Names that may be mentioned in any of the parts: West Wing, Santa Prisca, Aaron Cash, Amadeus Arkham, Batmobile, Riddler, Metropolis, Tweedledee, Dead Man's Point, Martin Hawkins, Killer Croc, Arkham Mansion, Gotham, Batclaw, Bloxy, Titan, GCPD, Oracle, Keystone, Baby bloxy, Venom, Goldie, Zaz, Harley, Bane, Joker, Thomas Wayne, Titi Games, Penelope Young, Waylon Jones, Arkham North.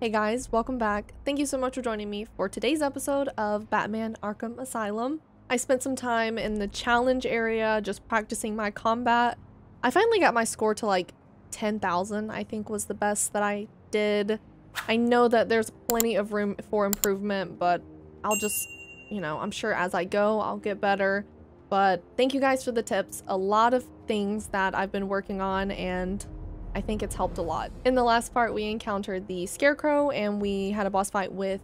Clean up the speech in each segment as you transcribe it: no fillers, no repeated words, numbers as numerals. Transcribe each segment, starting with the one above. Hey guys, welcome back. Thank you so much for joining me for today's episode of Batman Arkham Asylum. I spent some time in the challenge area just practicing my combat. I finally got my score to like 10,000, I think was the best that I did. I know that there's plenty of room for improvement, but I'll just, you know, I'm sure as I go, I'll get better. But thank you guys for the tips. A lot of things that I've been working on, and I think it's helped a lot. In the last part, we encountered the Scarecrow and we had a boss fight with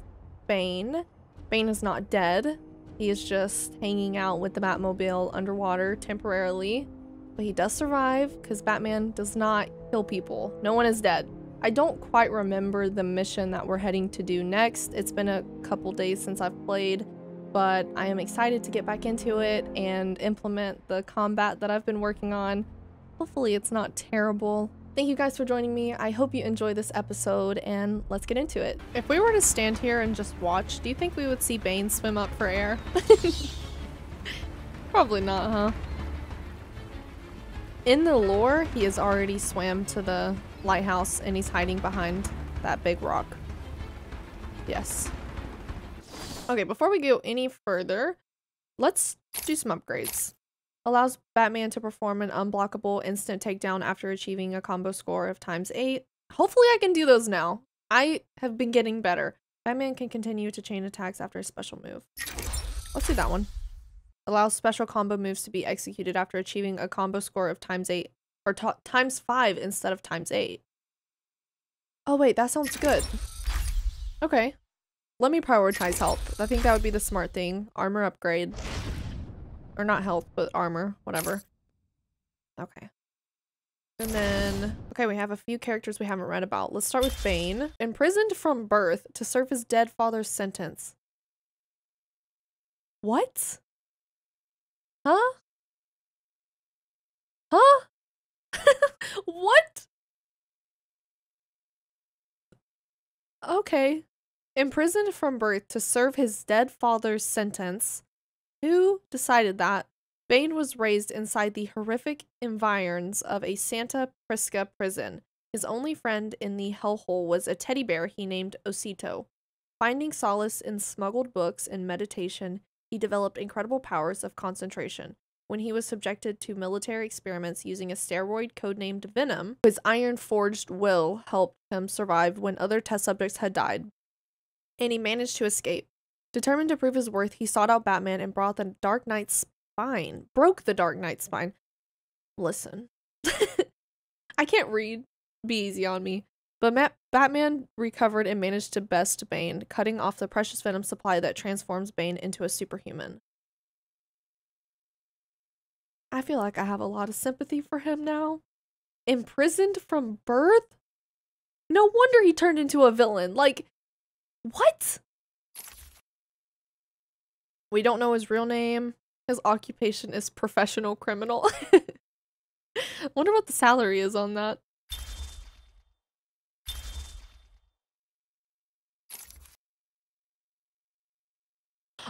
Bane. Bane is not dead. He is just hanging out with the Batmobile underwater temporarily. But he does survive because Batman does not kill people. No one is dead. I don't quite remember the mission that we're heading to do next. It's been a couple days since I've played, but I am excited to get back into it and implement the combat that I've been working on. Hopefully it's not terrible. Thank you guys for joining me. I hope you enjoy this episode and let's get into it. If we were to stand here and just watch, do you think we would see Bane swim up for air? Probably not, huh? In the lore, he has already swam to the lighthouse and he's hiding behind that big rock. Yes. Okay, before we go any further, let's do some upgrades. Allows Batman to perform an unblockable instant takedown after achieving a combo score of ×8. Hopefully I can do those now. I have been getting better. Batman can continue to chain attacks after a special move. Let's do that one. Allows special combo moves to be executed after achieving a combo score of ×8 or ×5 instead of ×8. Oh wait, that sounds good. Okay. Let me prioritize health. I think that would be the smart thing. Armor upgrade. Or not health, but armor, whatever. Okay. And then, okay, we have a few characters we haven't read about. Let's start with Bane. Imprisoned from birth to serve his dead father's sentence. What? Huh? Huh? What? Okay. Imprisoned from birth to serve his dead father's sentence. Who decided that? Bane was raised inside the horrific environs of a Santa Prisca prison. His only friend in the hellhole was a teddy bear he named Osito. Finding solace in smuggled books and meditation, he developed incredible powers of concentration. When he was subjected to military experiments using a steroid codenamed Venom, his iron-forged will helped him survive when other test subjects had died, and he managed to escape. Determined to prove his worth, he sought out Batman and brought the Dark Knight's spine. Broke the Dark Knight's spine. Listen. I can't read. Be easy on me. But Batman recovered and managed to best Bane, cutting off the precious venom supply that transforms Bane into a superhuman. I feel like I have a lot of sympathy for him now. Imprisoned from birth? No wonder he turned into a villain. Like, what? We don't know his real name. His occupation is professional criminal. Wonder what the salary is on that.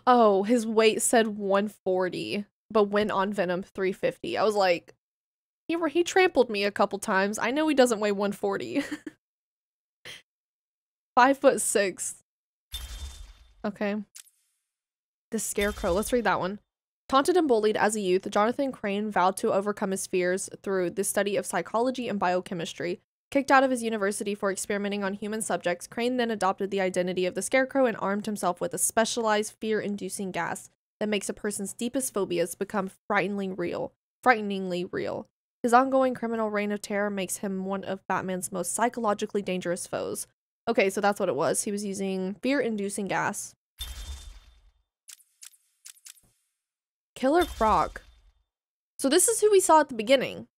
Oh, his weight said 140, but went on Venom 350. I was like, he trampled me a couple times. I know he doesn't weigh 140. 5'6". Okay. The Scarecrow. Let's read that one. Taunted and bullied as a youth, Jonathan Crane vowed to overcome his fears through the study of psychology and biochemistry. Kicked out of his university for experimenting on human subjects, Crane then adopted the identity of the Scarecrow and armed himself with a specialized fear-inducing gas that makes a person's deepest phobias become frighteningly real. His ongoing criminal reign of terror makes him one of Batman's most psychologically dangerous foes. Okay, so that's what it was. He was using fear-inducing gas. Killer Croc. So this is who we saw at the beginning.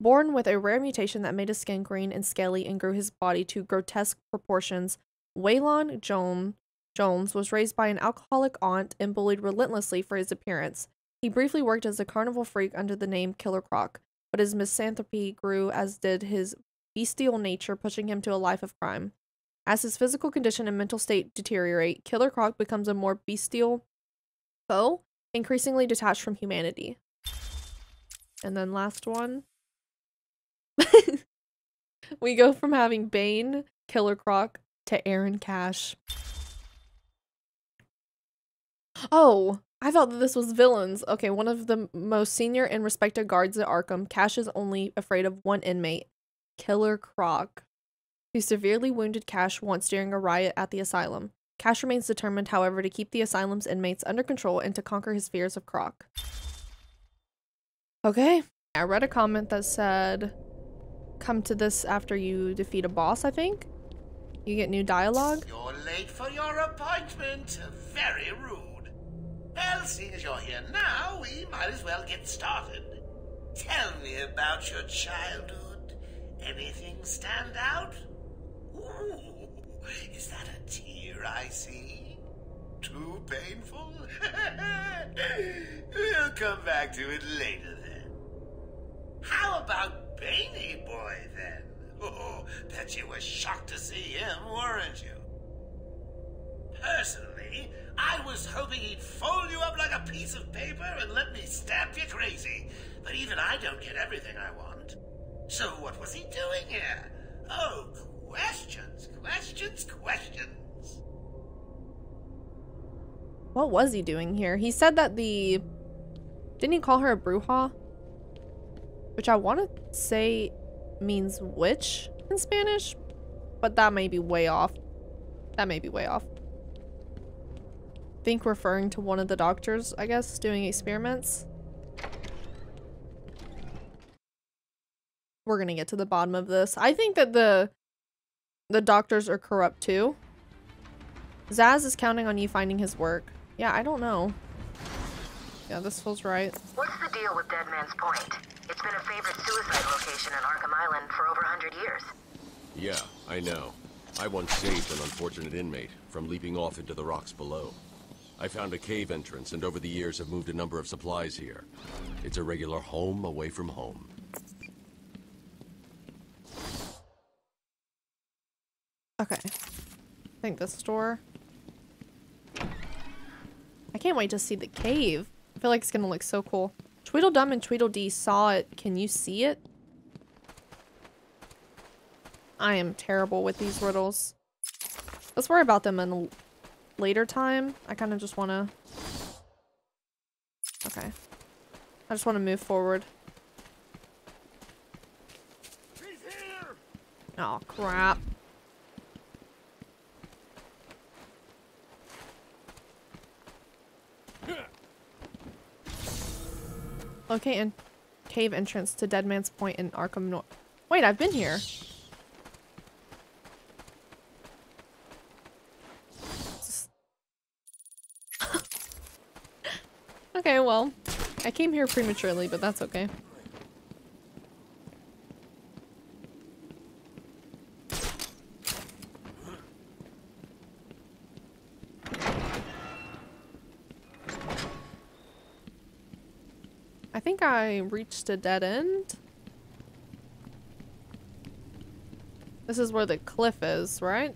Born with a rare mutation that made his skin green and scaly and grew his body to grotesque proportions, Waylon Jones was raised by an alcoholic aunt and bullied relentlessly for his appearance. He briefly worked as a carnival freak under the name Killer Croc, but his misanthropy grew, as did his bestial nature, pushing him to a life of crime. As his physical condition and mental state deteriorate, Killer Croc becomes a more bestial foe, increasingly detached from humanity. And then last one. We go from having Bane, Killer Croc, to Aaron Cash. Oh, I thought that this was villains. Okay, one of the most senior and respected guards at Arkham, Cash is only afraid of one inmate, Killer Croc, who severely wounded Cash once during a riot at the asylum. Cash remains determined, however, to keep the asylum's inmates under control and to conquer his fears of Croc. Okay. I read a comment that said, come to this after you defeat a boss, I think. You get new dialogue. You're late for your appointment. Very rude. Well, seeing as you're here now, we might as well get started. Tell me about your childhood. Anything stand out? Ooh, is that a tear I see? Too painful? We'll come back to it later then. How about Baney Boy then? Oh, bet you were shocked to see him, weren't you? Personally, I was hoping he'd fold you up like a piece of paper and let me stamp you crazy. But even I don't get everything I want. So what was he doing here? Oh, questions, questions, questions. What was he doing here? He said that the... Didn't he call her a Bruja? Which I want to say... means witch in Spanish, but that may be way off. That may be way off. I think referring to one of the doctors, I guess, doing experiments. We're gonna get to the bottom of this. I think that the doctors are corrupt too. Zaz is counting on you finding his work. Yeah, I don't know. Yeah, this feels right. What's the deal with Dead Man's Point? It's been a favorite suicide location in Arkham Island for over 100 years. Yeah, I know. I once saved an unfortunate inmate from leaping off into the rocks below. I found a cave entrance and over the years have moved a number of supplies here. It's a regular home away from home. Okay. I think this door. I can't wait to see the cave. I feel like it's gonna look so cool. Tweedledum and Tweedledee saw it. Can you see it? I am terrible with these riddles. Let's worry about them in a later time. I kind of just want to... Okay. I just want to move forward. He's here! Oh, crap. Locate and cave entrance to Dead Man's Point in Arkham North. Wait, I've been here. Okay, well, I came here prematurely, but that's okay. I think I reached a dead end. This is where the cliff is, right?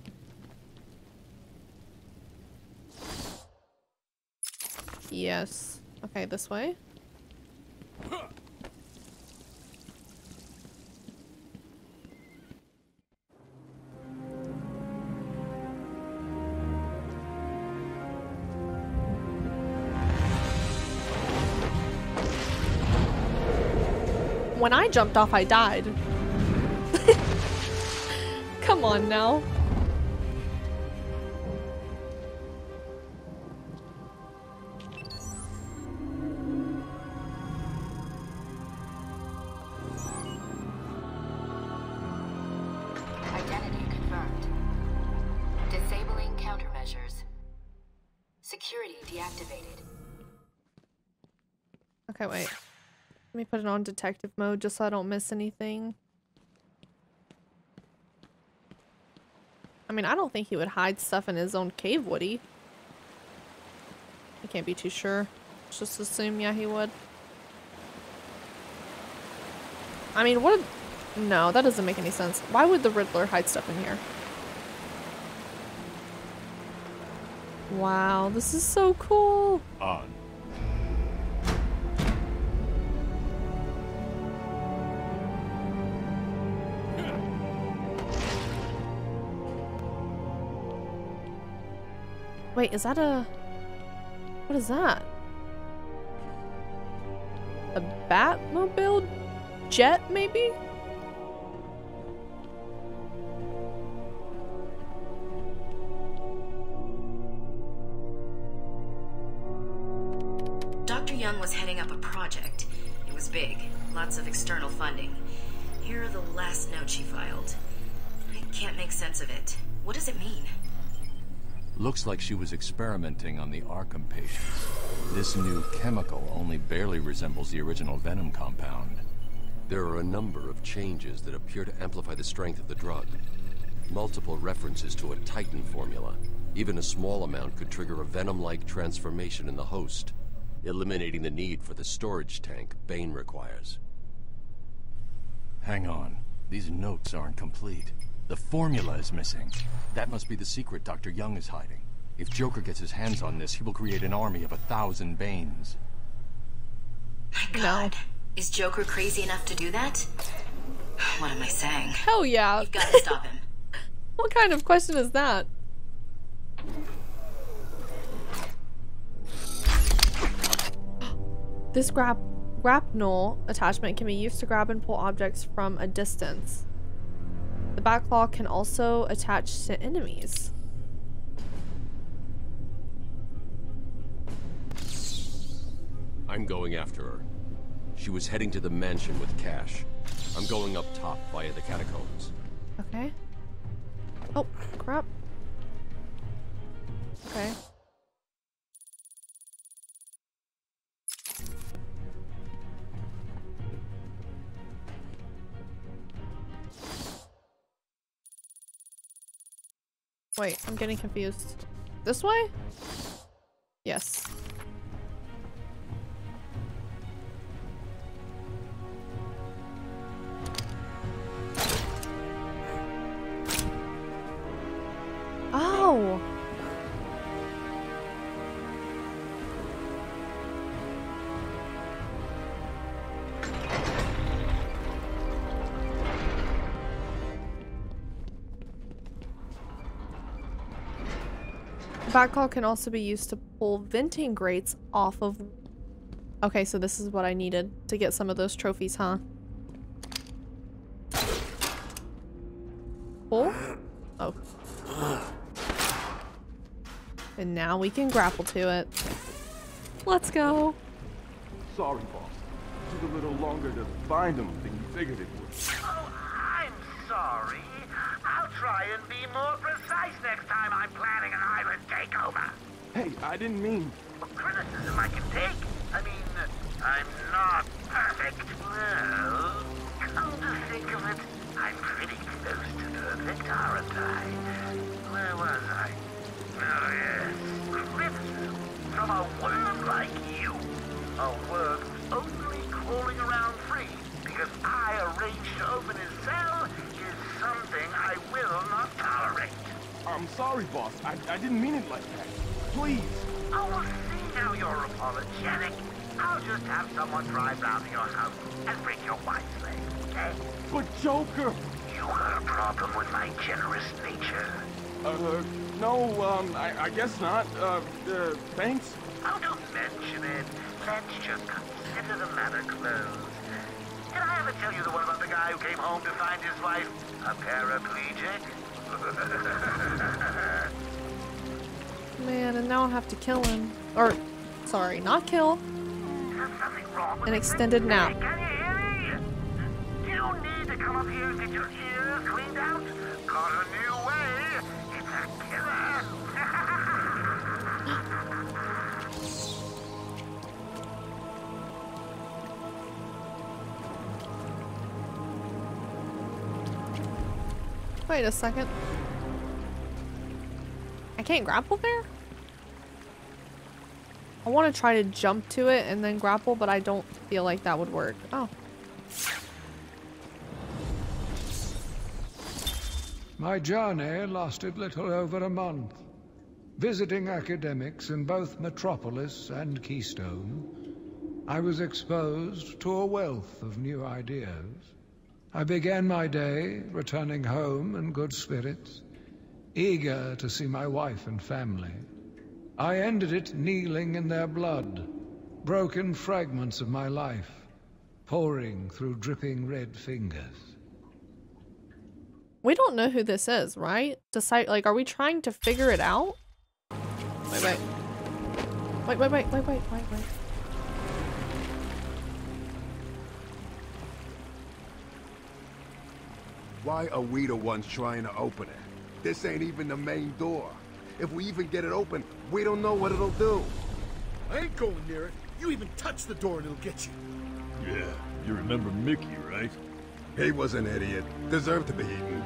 Yes. Okay, this way. When I jumped off, I died. Come on now. Identity confirmed. Disabling countermeasures. Security deactivated. Okay, wait. Let me put it on detective mode just so I don't miss anything. I mean, I don't think he would hide stuff in his own cave, would he? I can't be too sure. Let's just assume, yeah, he would. I mean, what? No, that doesn't make any sense. Why would the Riddler hide stuff in here? Wow, this is so cool. On. Wait, is that a... What is that? A Batmobile? Jet, maybe? Dr. Young was heading up a project. It was big. Lots of external funding. Here are the last notes she filed. I can't make sense of it. What does it mean? Looks like she was experimenting on the Arkham patients. This new chemical only barely resembles the original Venom compound. There are a number of changes that appear to amplify the strength of the drug. Multiple references to a Titan formula. Even a small amount could trigger a Venom-like transformation in the host, eliminating the need for the storage tank Bane requires. Hang on. These notes aren't complete. The formula is missing. That must be the secret Dr. Young is hiding. If Joker gets his hands on this, he will create an army of 1,000 Banes. My God. Is Joker crazy enough to do that? What am I saying? Hell yeah. You've got to stop him. What kind of question is that? This grapnel attachment can be used to grab and pull objects from a distance. The Batclaw can also attach to enemies. I'm going after her. She was heading to the mansion with Cash. I'm going up top via the catacombs. Okay. Oh, crap. Okay. Wait, I'm getting confused. This way? Yes. Oh! Batclaw can also be used to pull venting grates off of... Okay, so this is what I needed to get some of those trophies, huh? Pull? Oh. And now we can grapple to it. Let's go. Sorry, boss. It took a little longer to find them than you figured it would. Oh, I'm sorry. I'll try and be more precise next time I'm planning an island takeover. Hey, I didn't mean... Well, criticism I can take. I mean, I'm not perfect. Well, come to think of it, I'm pretty close to perfect, aren't I? Where was I? Oh, yes. Criticism from a worm like you. A worm only crawling around free because I arranged to open his cell. Something I will not tolerate. I'm sorry, boss. I didn't mean it like that. Please. Oh, well, see now you're apologetic. I'll just have someone drive round to your house and bring your wife's leg, okay? But Joker! You got a problem with my generous nature? No, I guess not. Thanks. Oh, don't mention it. Let's just consider the matter closed. Did I ever tell you the one about the guy who came home to find his wife a paraplegic? Man, and now I'll have to kill him. Or, sorry, not kill. An extended nap. Can you hear me? You need to come up here and get your ears cleaned out. Got a new way. It's a killer. Wait a second. I can't grapple there? I want to try to jump to it and then grapple, but I don't feel like that would work. Oh. My journey lasted little over a month, visiting academics in both Metropolis and Keystone. I was exposed to a wealth of new ideas. I began my day returning home in good spirits, eager to see my wife and family. I ended it kneeling in their blood. Broken fragments of my life, pouring through dripping red fingers. We don't know who this is, right? Decide, like, are we trying to figure it out? Wait, wait. Wait. Why are we the ones trying to open it? This ain't even the main door. If we even get it open, we don't know what it'll do. I ain't going near it. You even touch the door and it'll get you. Yeah, you remember Mickey, right? He was an idiot. Deserved to be eaten.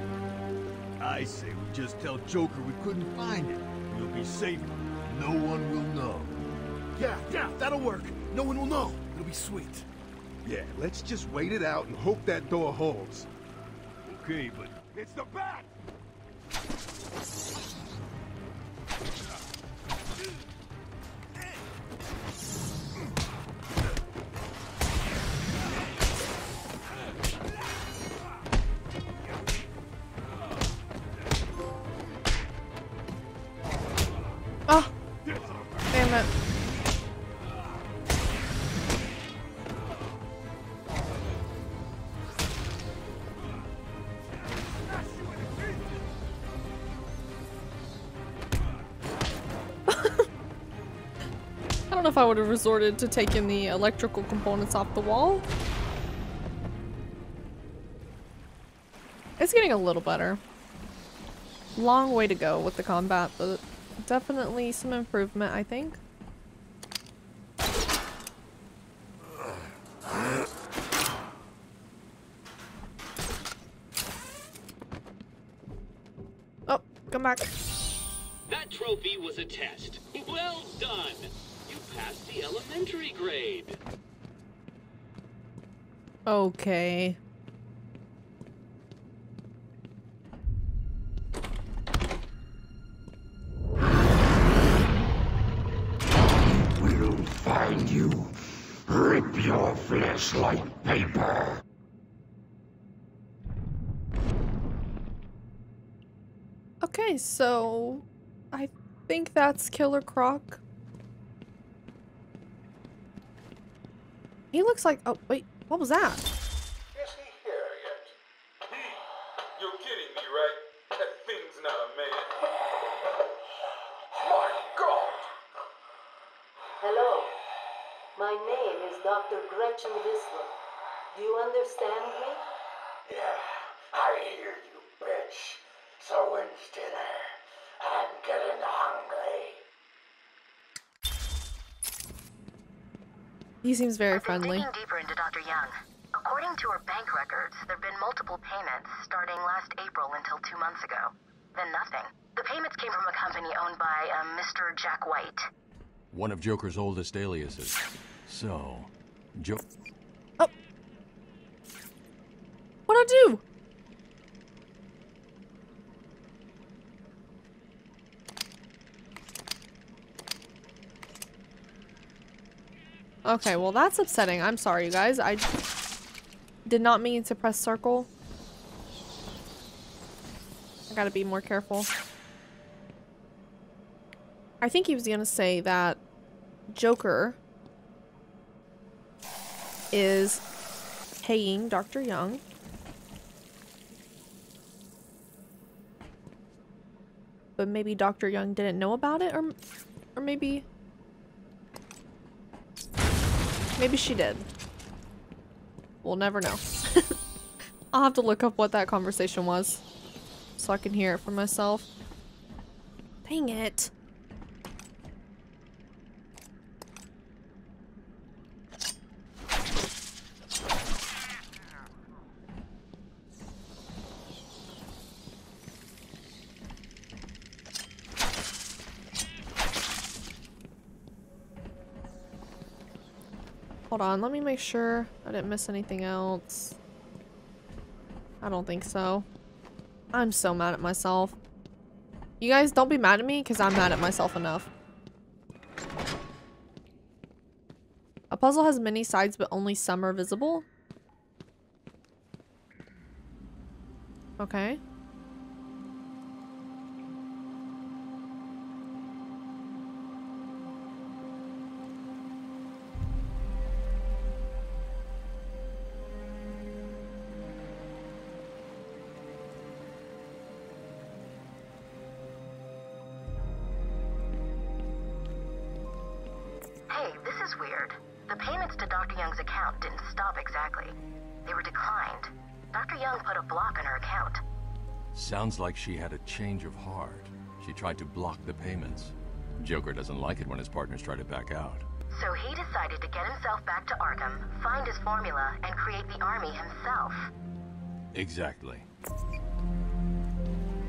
I say we just tell Joker we couldn't find it. We'll be safe. No one will know. Yeah, that'll work. No one will know. It'll be sweet. Yeah, let's just wait it out and hope that door holds. Okay, but... It's the bat! If I would have resorted to taking the electrical components off the wall. It's getting a little better. Long way to go with the combat, but definitely some improvement, I think. Oh, come back. That trophy was a test. Well done. Past the elementary grade. Okay. We will find you. Rip your flesh like paper. Okay, so I think that's Killer Croc. He looks like, oh wait, what was that? Is he here yet? You're kidding me, right? That thing's not a man. My God! Hello. My name is Dr. Gretchen Lisbon. Do you understand me? Yeah, I hear you, bitch. So when's dinner? I'm getting hungry. He seems very friendly. I've been digging deeper into Dr. Young. According to her bank records, there have been multiple payments starting last April until 2 months ago. Then nothing. The payments came from a company owned by Mr. Jack White. One of Joker's oldest aliases. So, Oh! What'd I do? Okay, well that's upsetting. I'm sorry, you guys. I did not mean to press circle. I gotta be more careful. I think he was gonna say that Joker is paying Dr. Young. But maybe Dr. Young didn't know about it, or maybe... Maybe she did. We'll never know. I'll have to look up what that conversation was so I can hear it for myself. Dang it. Hold on, let me make sure I didn't miss anything else. I don't think so. I'm so mad at myself. You guys don't be mad at me because I'm mad at myself enough. A puzzle has many sides but only some are visible. Okay. This is weird. The payments to Dr. Young's account didn't stop exactly. They were declined. Dr. Young put a block on her account. Sounds like she had a change of heart. She tried to block the payments. Joker doesn't like it when his partners try to back out. So he decided to get himself back to Arkham, find his formula, and create the army himself. Exactly.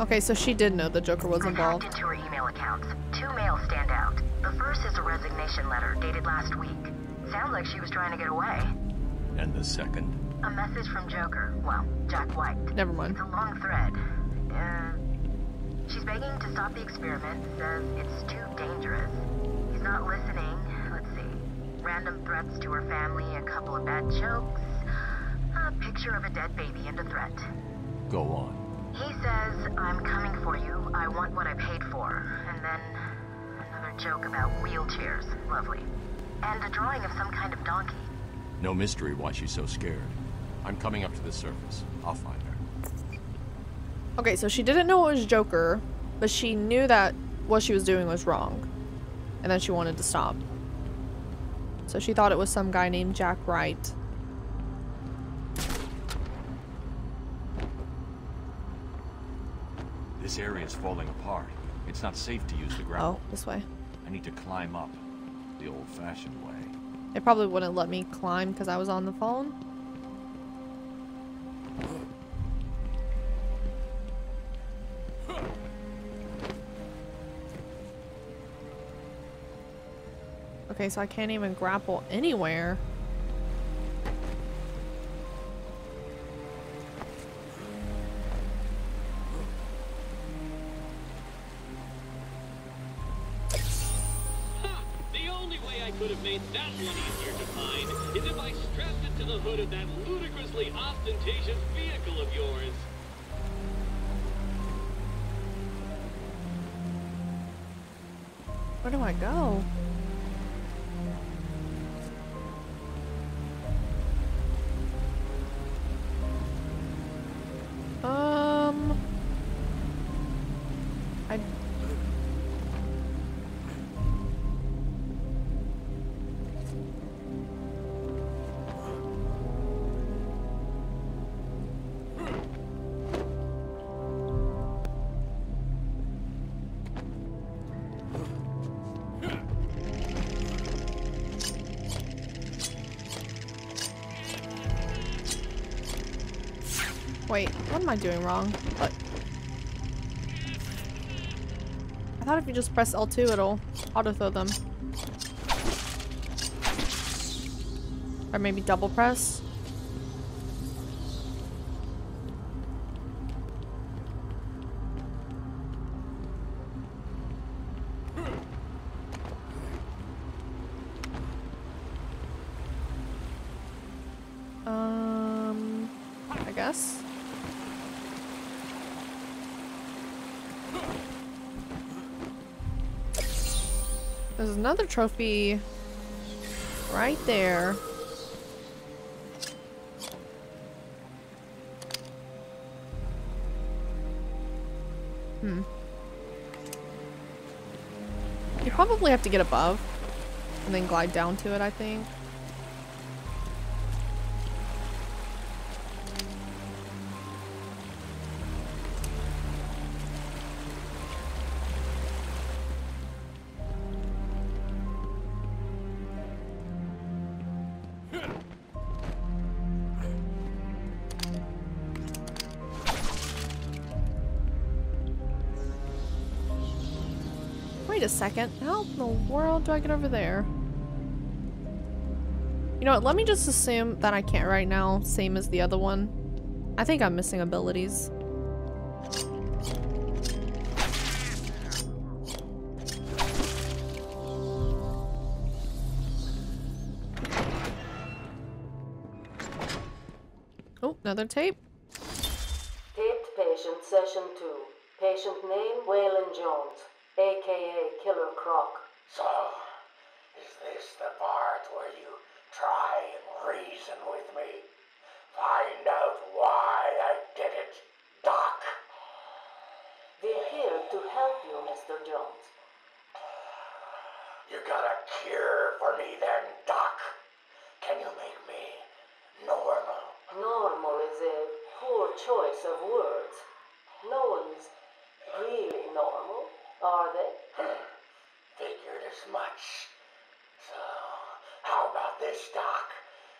Okay, so she did know the Joker was involved. I hacked into her email accounts. Two mails stand out. The first is a resignation letter dated last week. Sounds like she was trying to get away. And the second? A message from Joker. Well, Jack White. Never mind. It's a long thread. She's begging to stop the experiment, says it's too dangerous. He's not listening. Let's see. Random threats to her family, a couple of bad jokes, a picture of a dead baby and a threat. Go on. He says, I'm coming for you. I want what I paid for. And then another joke about wheelchairs. Lovely. And a drawing of some kind of donkey. No mystery why she's so scared. I'm coming up to the surface. I'll find her. Okay, so she didn't know it was Joker, but she knew that what she was doing was wrong. And then she wanted to stop. So she thought it was some guy named Jack White. This area's falling apart. It's not safe to use the ground. Oh, this way. I need to climb up the old-fashioned way. It probably wouldn't let me climb because I was on the phone. Okay, so I can't even grapple anywhere. Where do I go? Wait, what am I doing wrong? What? I thought if you just press L2, it'll auto-throw them. Or maybe double press? I guess? There's another trophy right there. You probably have to get above and then glide down to it, I think. Wait a second, how in the world do I get over there? You know what, let me just assume that I can't right now, same as the other one. I think I'm missing abilities. Oh, another tape. Taped patient session 2. Patient name, Waylon Jones. AKA Killer Croc. So, is this the part where you try and reason with me? Find out why I did it, Doc. We're here to help you, Mr. Jones. You got a cure for me then, Doc? Can you make me normal? Normal is a poor choice of words. No one's really normal, are they? Figured as much. So, how about this, Doc?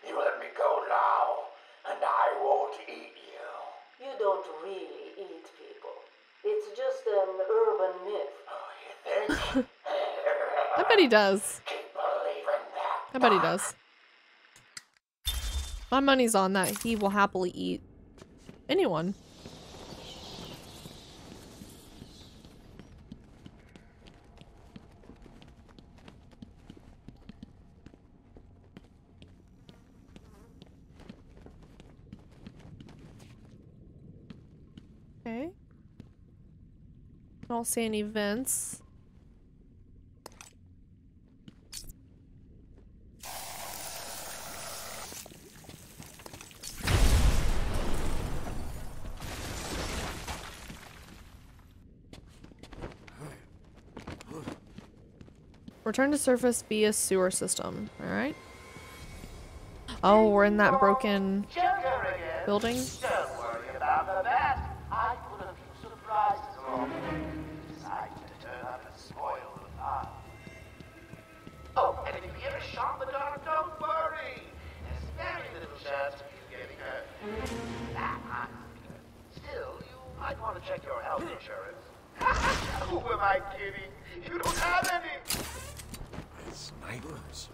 You let me go now, and I won't eat you. You don't really eat people. It's just an urban myth. Oh, you think? I bet he does. I bet he does. My money's on that. He will happily eat anyone. Okay. Don't see any vents. Return to surface via sewer system. All right. Oh, we're in that broken building. Don't worry about the bat. I could have been surprised as well. Decided to turn up and spoil the party. Oh, and if you ever shot the dog, don't worry. There's very little chance of you getting hurt. Still, you might want to check your health insurance. Who am I kidding? You don't have any. Snipers.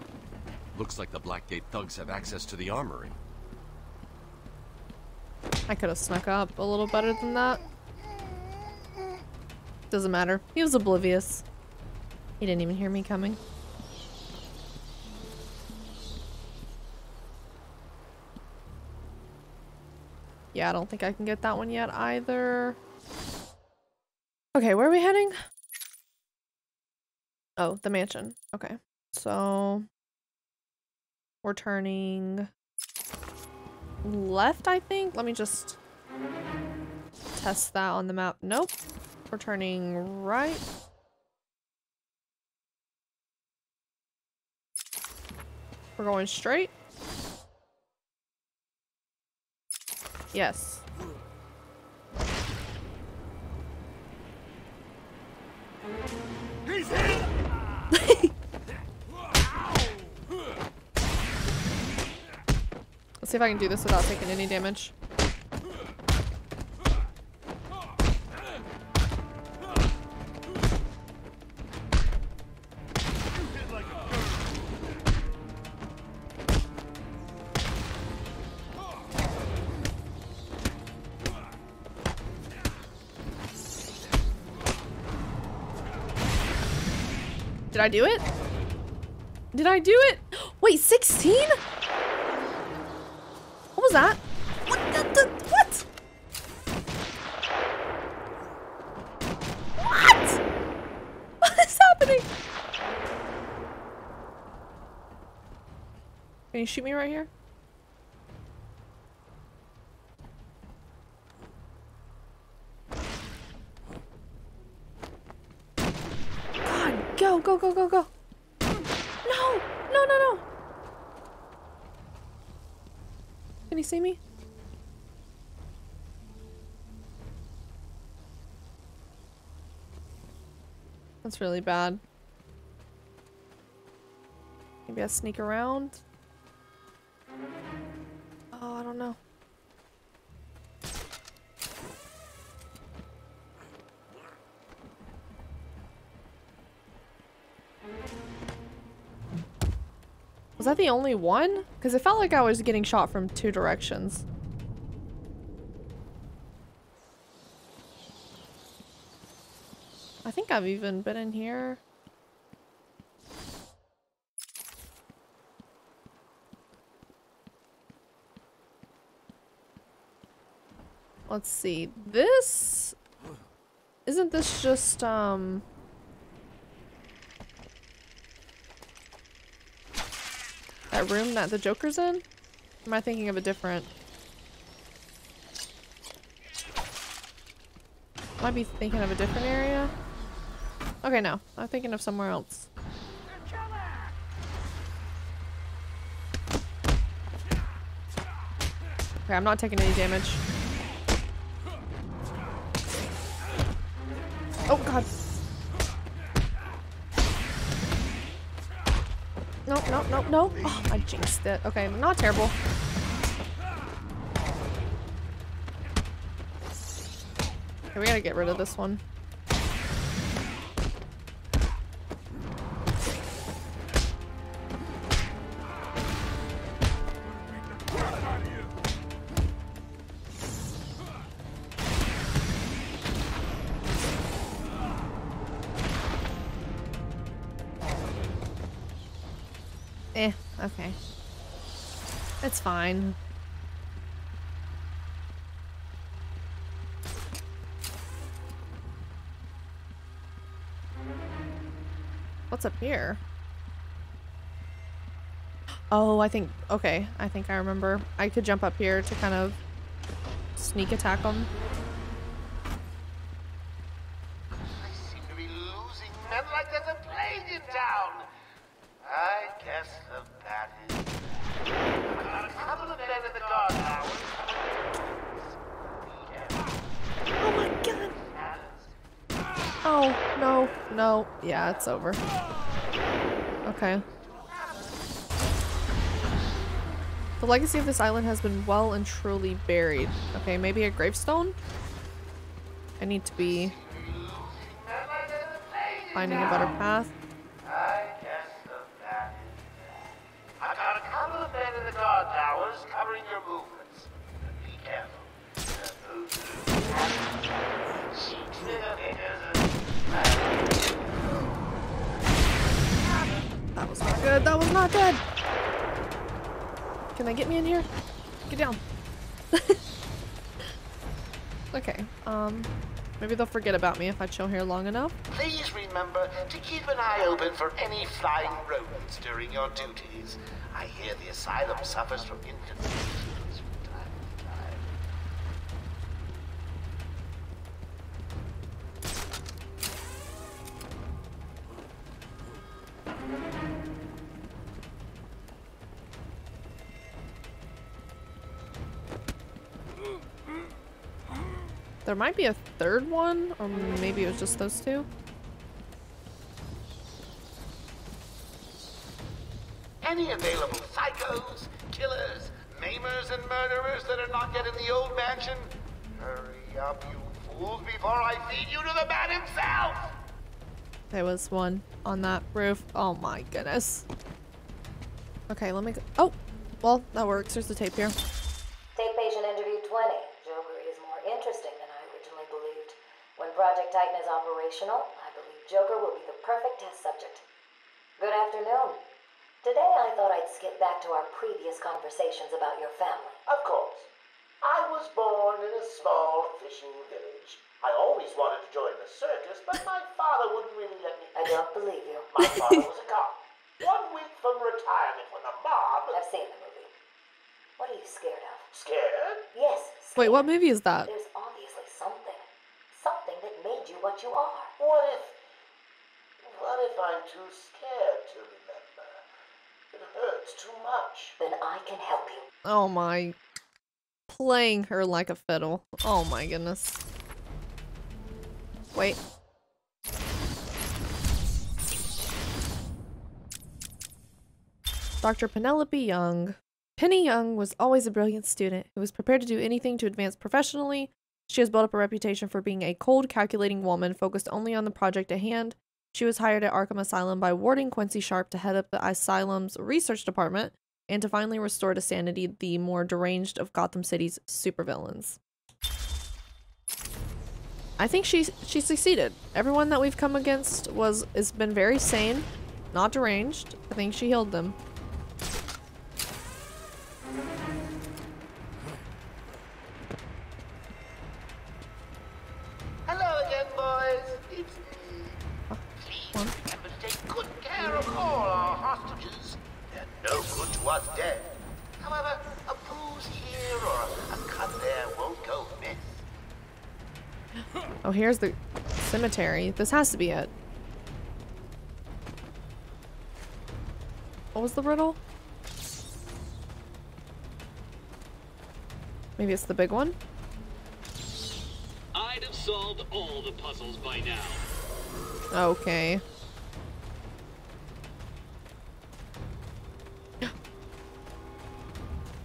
Looks like the Blackgate thugs have access to the armory. I could have snuck up a little better than that. Doesn't matter. He was oblivious. He didn't even hear me coming. Yeah, I don't think I can get that one yet either. Okay, where are we heading? Oh, the mansion. Okay. So we're turning left, I think. Let me just test that on the map. Nope. We're turning right. We're going straight. Yes. He's in! Let's see if I can do this without taking any damage. Did I do it? Did I do it? Wait, 16? What was that? What? What? What? What is happening? Can you shoot me right here? Go, go, go, go. No, no, no, no. Can he see me? That's really bad. Maybe I sneak around. Oh, I don't know. Was that the only one? Because it felt like I was getting shot from two directions. I think I've even been in here. Let's see. This... Isn't this just, that room that the Joker's in? Am I thinking of a different? Might be thinking of a different area. Okay, no, I'm thinking of somewhere else. Okay, I'm not taking any damage. Oh, God. No, no, no, no. Oh, I jinxed it. Okay, not terrible. Okay, we gotta get rid of this one. Okay. That's fine. What's up here? Oh, I think, okay. I think I remember. I could jump up here to kind of sneak attack them. Yeah, it's over. Okay. The legacy of this island has been well and truly buried. Okay, maybe a gravestone? I need to be finding a better path. I got a couple of men in the guard towers covering your movements. Be careful. That was not good. That was not good. Can they get me in here? Get down. Okay. Maybe they'll forget about me if I chill here long enough. Please remember to keep an eye open for any flying rodents during your duties. I hear the asylum suffers from inconsistencies from time to time. There might be a third one, or maybe it was just those two. Any available psychos, killers, maimers, and murderers that are not yet in the old mansion? Hurry up, you fools, before I feed you to the man himself! There was one on that roof. Oh my goodness. Okay, let me go. Oh! Well, that works. There's the tape here. Tape patient interview 20. Joker is more interesting than I originally believed. When Project Titan is operational, I believe Joker will be the perfect test subject. Good afternoon. Today I thought I'd skip back to our previous conversations about your family. Of course. I was born in a small fishing village. I always wanted to join the circus, but my father wouldn't really let me. I don't believe you. My father was a cop. 1 week from retirement when the mob... I've seen the movie. What are you scared of? Scared? Yes, scared. Wait, what movie is that? There's obviously something. Something that made you what you are. What if I'm too scared to remember? It hurts too much. Then I can help you. Oh my... Playing her like a fiddle. Oh my goodness. Wait. Dr. Penelope Young. Penny Young was always a brilliant student who was prepared to do anything to advance professionally. She has built up a reputation for being a cold, calculating woman focused only on the project at hand. She was hired at Arkham Asylum by Warden Quincy Sharp to head up the asylum's research department and to finally restore to sanity the more deranged of Gotham City's supervillains. I think she succeeded. Everyone that we've come against has been very sane, not deranged. I think she healed them. Hello again, boys. It's me. Please remember to take good care of all our hostages. They're no good to us dead. However, a bruise here or a cut there won't go miss. Oh, here's the cemetery. This has to be it. What was the riddle? Maybe it's the big one? I'd have solved all the puzzles by now. Okay.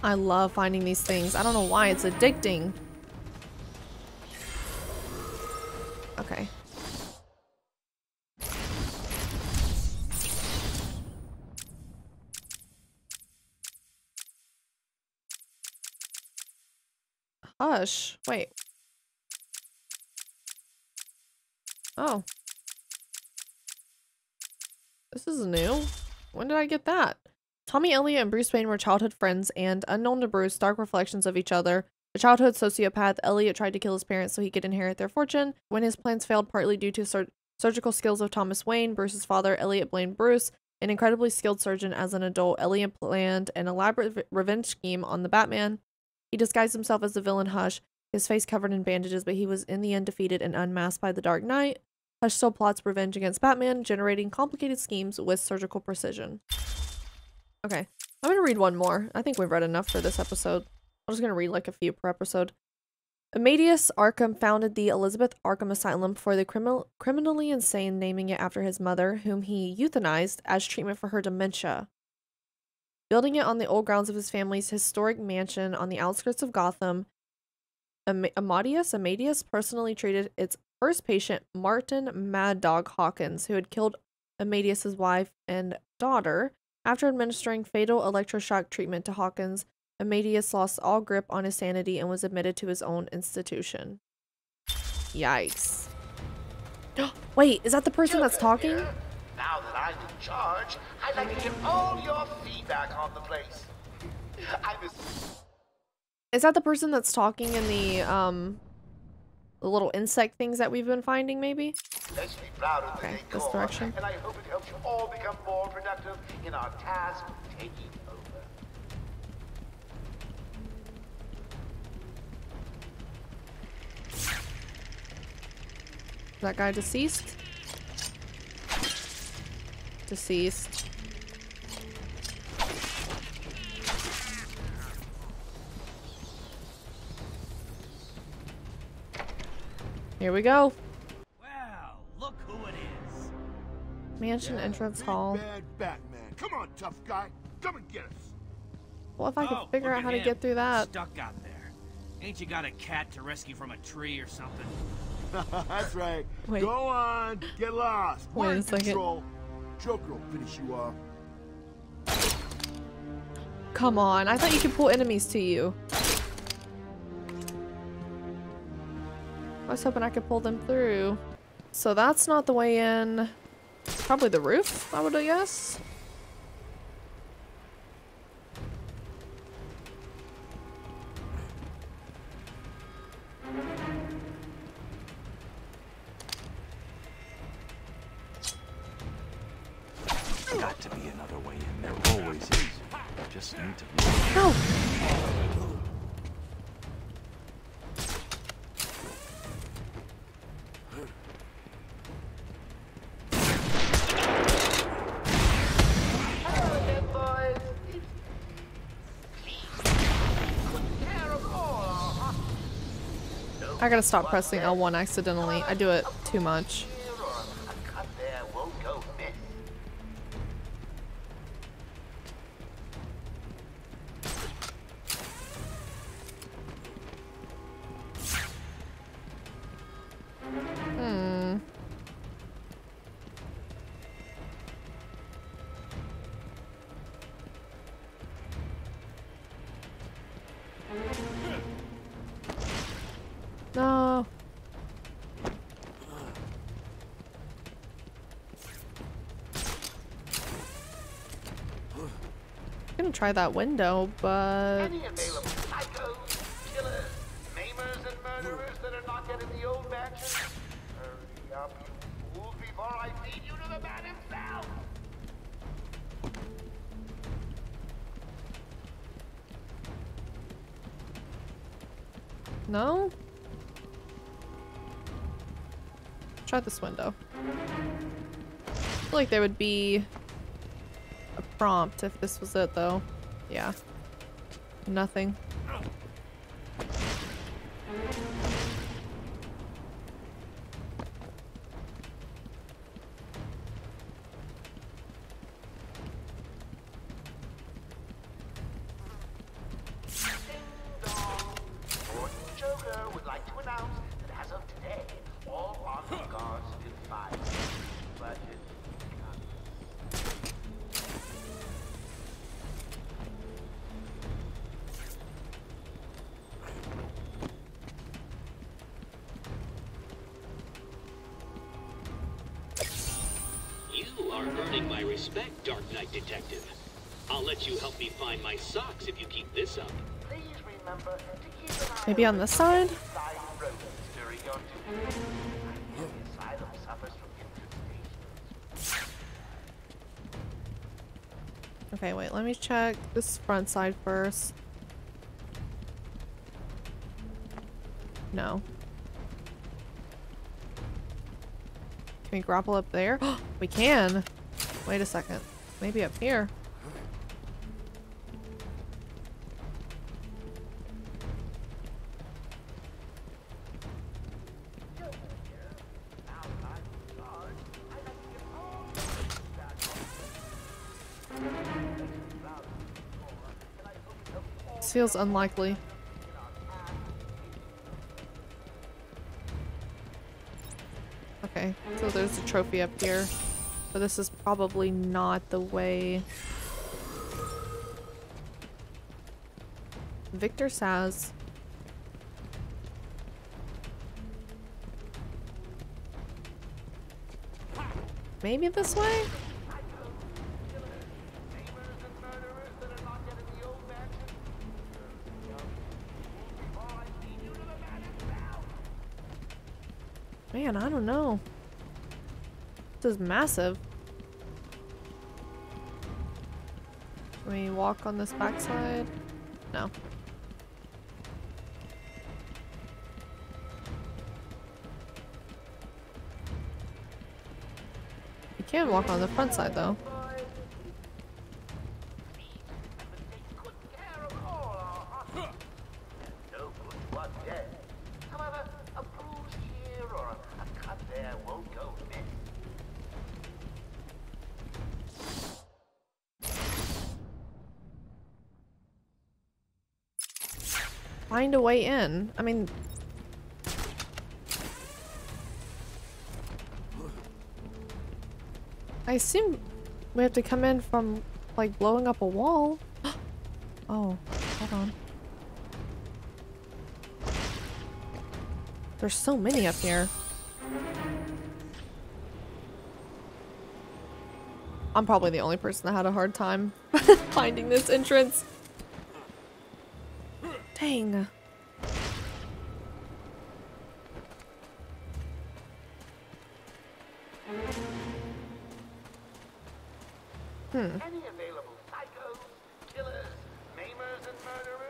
I love finding these things. I don't know why, it's addicting. Okay. Hush. Wait. Oh. This is new. When did I get that? Tommy Elliot and Bruce Wayne were childhood friends and, unknown to Bruce, dark reflections of each other. A childhood sociopath, Elliot tried to kill his parents so he could inherit their fortune. When his plans failed, partly due to surgical skills of Thomas Wayne, Bruce's father, Elliot blamed Bruce, an incredibly skilled surgeon, as an adult. Elliot planned an elaborate revenge scheme on the Batman. He disguised himself as the villain Hush, his face covered in bandages, but he was in the end defeated and unmasked by the Dark Knight. Hush still plots revenge against Batman, generating complicated schemes with surgical precision. Okay, I'm gonna read one more. I think we've read enough for this episode. I'm just gonna read like a few per episode. Amadeus Arkham founded the Elizabeth Arkham Asylum for the criminally insane, naming it after his mother, whom he euthanized as treatment for her dementia. Building it on the old grounds of his family's historic mansion on the outskirts of Gotham, Amadeus personally treated its first patient, Martin Mad Dog Hawkins, who had killed Amadeus's wife and daughter. After administering fatal electroshock treatment to Hawkins, Amadeus lost all grip on his sanity and was admitted to his own institution. Yikes. Wait, is that the person Joker that's talking? Here. Now that I'm in charge, I'd like to get all your feedback on the place. Is that the person that's talking in the little insect things that we've been finding, maybe? Let's be proud of the okay, this direction. And I hope it helps you all become more productive in our task taking over. That guy deceased? Deceased. Here we go. Wow, look who it is. Mansion entrance hall. Bad Batman. Come on, tough guy. Come and get us. Well, if I could figure out how to get through that. Stuck out there. Ain't you got a cat to rescue from a tree or something? That's right. Wait. Go on, get lost. We're in control. Joker will finish you off. Come on, I thought you could pull enemies to you. I was hoping I could pull them through. So that's not the way in. It's probably the roof, I would guess. Got to be another way in. There always is. Just need to be. No. Hello again, boys. Couldn't care of all. I gotta stop pressing L1 accidentally. I do it too much. Try that window, but any available psychos, killers, maimers, and murderers that are not yet in the old mansion? Hurry up, you fools, before I feed you to the man himself. No? Try this window. I feel like there would be a prompt if this was it, though. Yeah. Nothing. My respect, Dark Knight Detective. I'll let you help me find my socks if you keep this up. Please remember to keep an eye. Maybe on this side? Okay, wait, let me check this front side first. No. Can we grapple up there? We can! Wait a second. Maybe up here. This feels unlikely. Okay, so there's a trophy up here. But this is probably not the way. Victor Saz. Maybe this way? Man, I don't know. This is massive. Can we walk on this backside? No. We can walk on the front side though. Find a way in. I mean, I assume we have to come in from like blowing up a wall. Oh, hold on. There's so many up here. I'm probably the only person that had a hard time finding this entrance. Dang.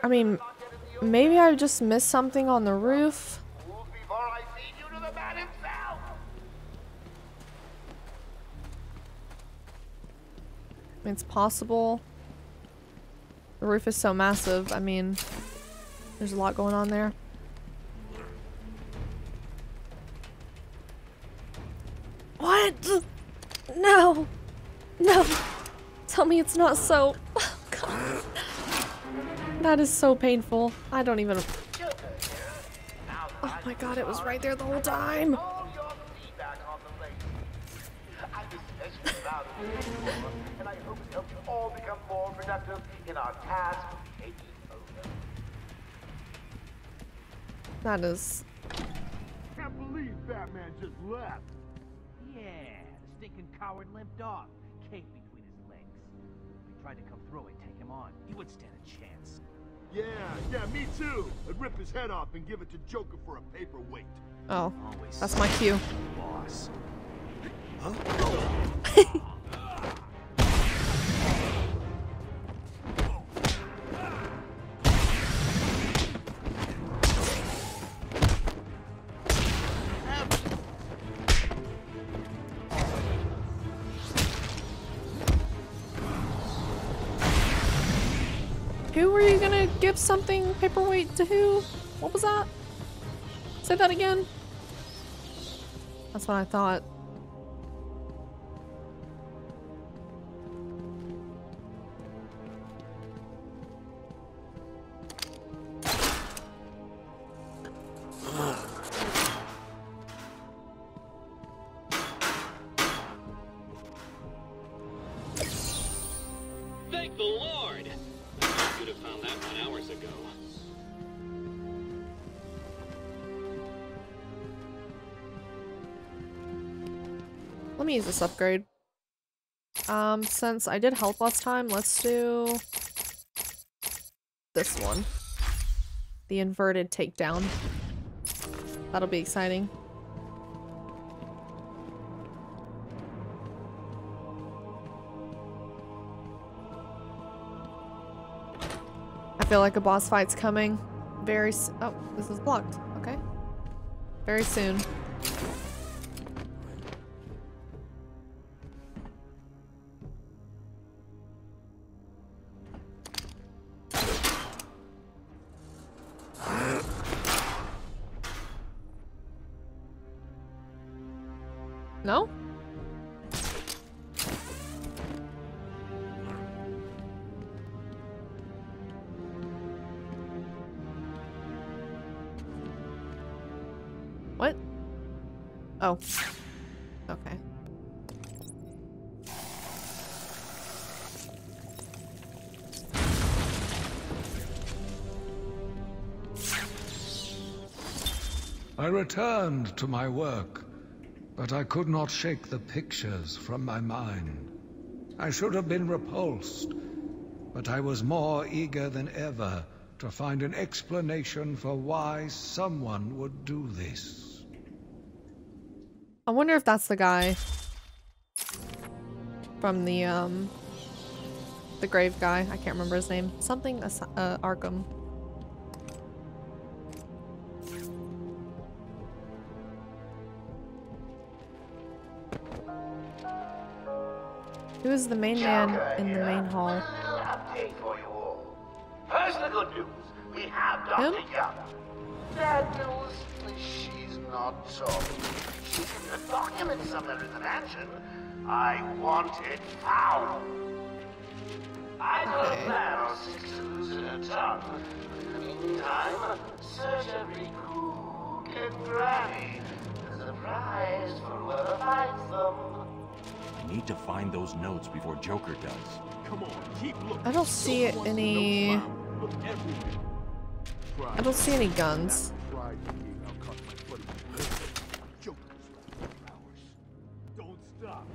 I mean, maybe I just missed something on the roof. It's possible. The roof is so massive. I mean, there's a lot going on there. What? No! No! Tell me it's not so... Oh, God. That is so painful. I don't even... Oh my God, it was right there the whole time! And I hope it helps you all become more productive in our task. That is. I can't believe Batman just left. Yeah, the stinking coward limped off, cape between his legs. If we tried to come through and take him on, he wouldn't stand a chance. Yeah, me too. I'd rip his head off and give it to Joker for a paperweight. Oh, that's my cue. Boss. Huh? Who were you gonna give something paperweight to who? What was that? Say that again? That's what I thought. Let me use this upgrade. Since I did health last time, let's do this one. The inverted takedown. That'll be exciting. I feel like a boss fight's coming very soon. Oh, this is blocked. Okay. Very soon. No? What? Oh. Okay. I returned to my work. But I could not shake the pictures from my mind. I should have been repulsed, but I was more eager than ever to find an explanation for why someone would do this. I wonder if that's the guy from the grave guy. I can't remember his name. Something Arkham. Who is the main man in the main hall? Update for you all. First, the good news. We have Dr. Young. Bad news is she's not talking. She's in the document somewhere in the mansion. I want it found. I got a plan on 6 to lose her tongue. In the meantime, search every crook and granny. There's a prize for whoever finds them. Need to find those notes before Joker does. Come on, keep looking. I don't see any. I don't see any guns. Don't stop.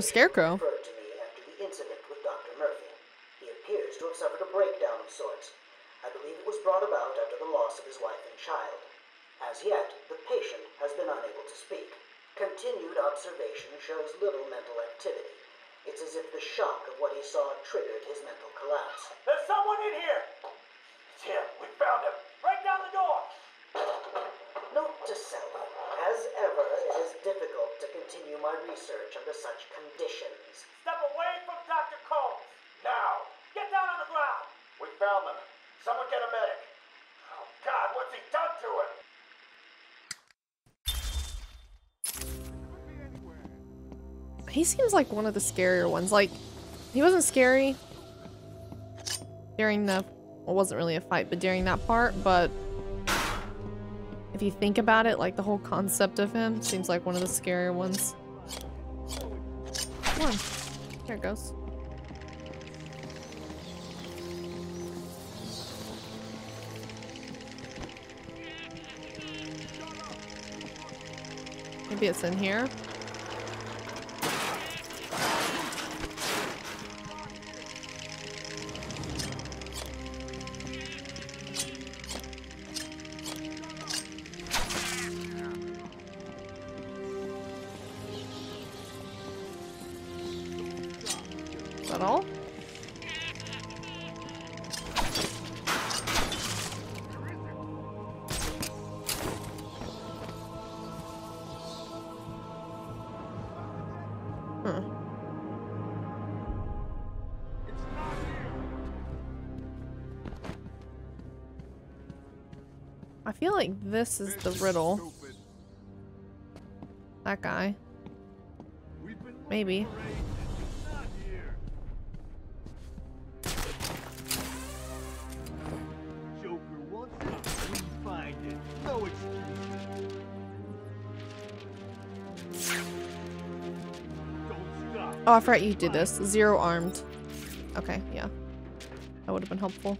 Scarecrow. Referred to me after the incident with Dr. Murphy. He appears to have suffered a breakdown of sorts. I believe it was brought about after the loss of his wife and child. As yet, the patient has been unable to speak. Continued observation shows little mental activity. It's as if the shock of what he saw triggered his mental collapse. There's someone in here! It's him! We found him! Break down the door! Note to self. As ever, it is difficult to continue my research under such conditions. Step away from Dr. Combs! Now! Get down on the ground! We found them. Someone get a medic. Oh, God, what's he done to him? He seems like one of the scarier ones. Like, he wasn't scary during the... Well, it wasn't really a fight, but during that part, but... If you think about it, like the whole concept of him seems like one of the scarier ones. Come on. There it goes. Maybe it's in here. little. I feel like this is the riddle. That guy. Maybe. Oh, I forgot you did this. Zero armed. Okay, yeah. That would have been helpful.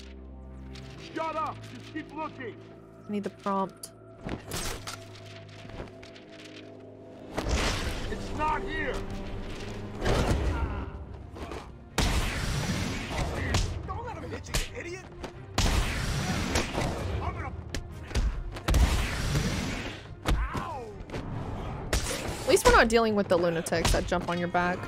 Shut up! Just keep looking! I need the prompt. It's not here. Don't let him hit you, you idiot. I'm gonna... Ow. At least we're not dealing with the lunatics that jump on your back.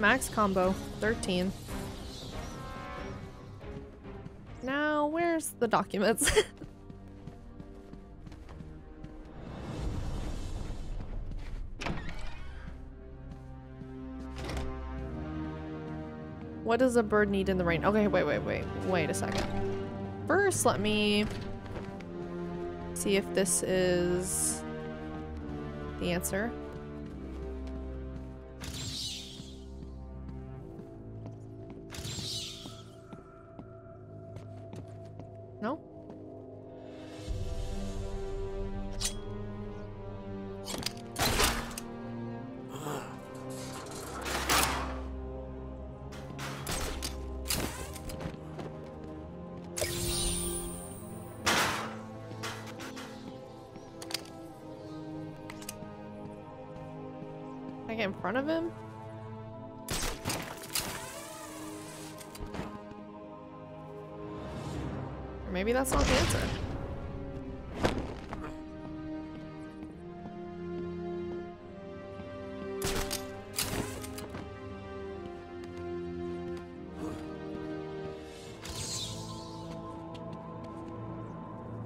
Max combo, 13. Now, where's the documents? What does a bird need in the rain? Okay, wait a second. First, let me see if this is the answer. Of him? Or maybe that's not the answer.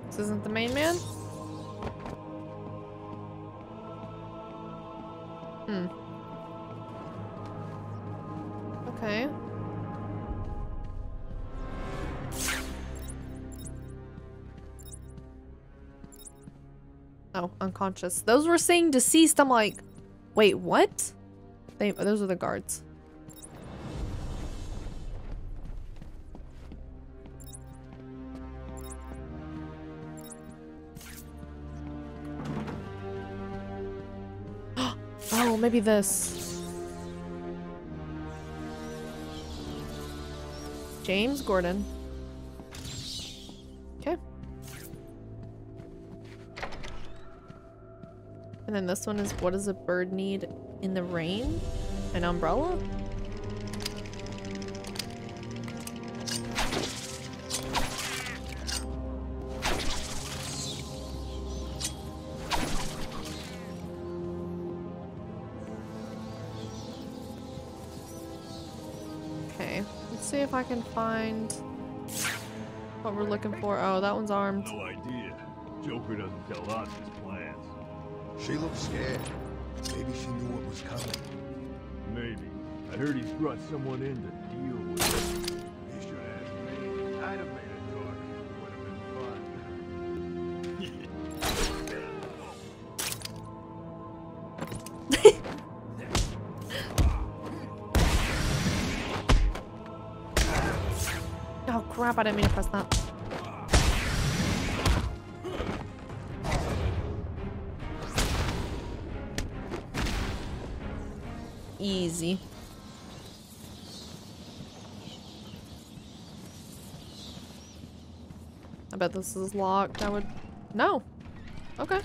This isn't the main man? Unconscious. Those were saying deceased. I'm like, wait, what? Those are the guards. Oh, maybe this. James Gordon. And this one is, what does a bird need in the rain? An umbrella? Okay, let's see if I can find what we're looking for. Oh, that one's armed. No idea. Joker doesn't tell us his plans. She looked scared. Maybe she knew what was coming. Maybe. I heard he's brought someone in to deal with it. He should ask me. I'd have made a talk. It would have been fun. Oh crap, I didn't mean to press that. Easy. I bet this is locked. I would... No. Okay.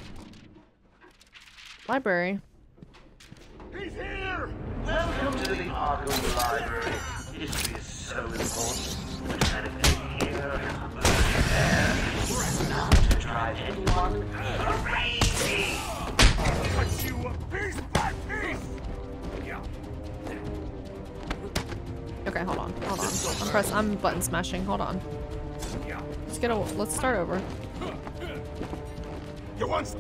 Library. He's here! Welcome to the Arkham Library. History is so important. We're trying to get here, but there is not to drive anyone crazy. I'll cut you a piece by piece! Yeah. Okay, hold on. Hold on. I'm button smashing. Hold on. Let's get a... Let's start over. You want...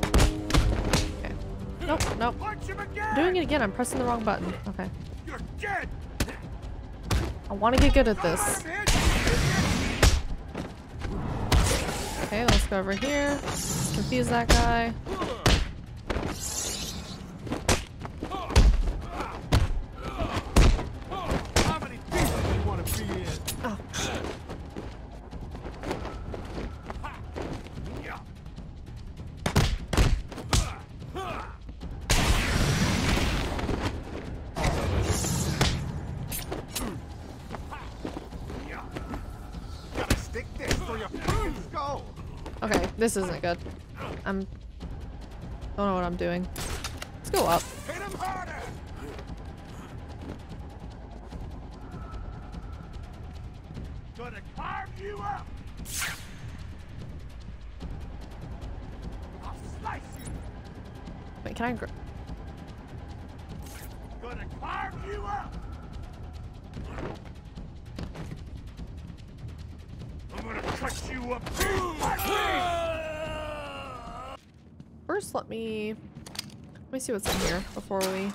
Nope, nope. I'm doing it again. I'm pressing the wrong button. Okay. You're dead. I want to get good at this. Okay, let's go over here. Confuse that guy. How many people do you want to be in? Oh, shit. This isn't good. Don't know what I'm doing. Let's go up. Hit him harder. Gonna carve you up. I'll slice you. Wait, can I grab? Gonna carve you up. I'm gonna cut you up. First, let me see what's in here before we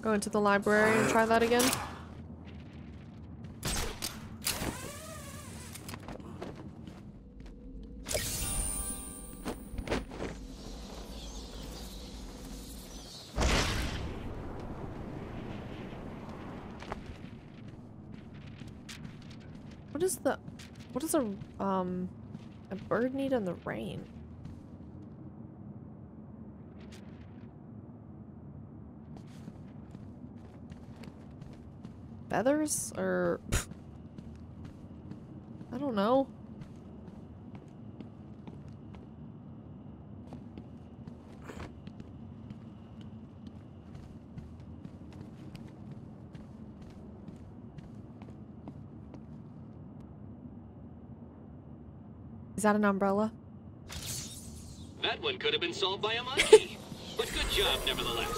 go into the library and try that again. What does a bird need in the rain? Feathers? Or... I don't know. Is that an umbrella? That one could have been solved by a monkey. But good job, nevertheless.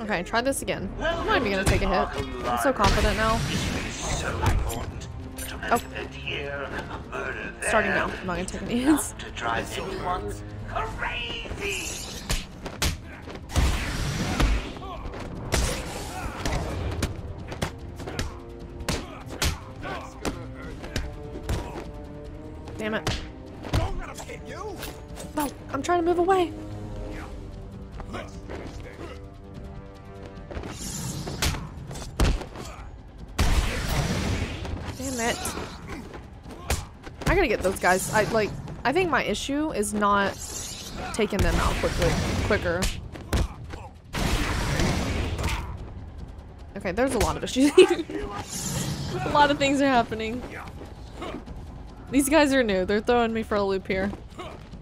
Okay, try this again. I'm not even gonna take a hit. I'm so confident now. Oh. Starting now. I'm not gonna take any hits. Damn it. Oh, I'm trying to move away. I gotta get those guys. I think my issue is not taking them out quicker. Okay, there's a lot of issues here. A lot of things are happening. These guys are new. They're throwing me for a loop here.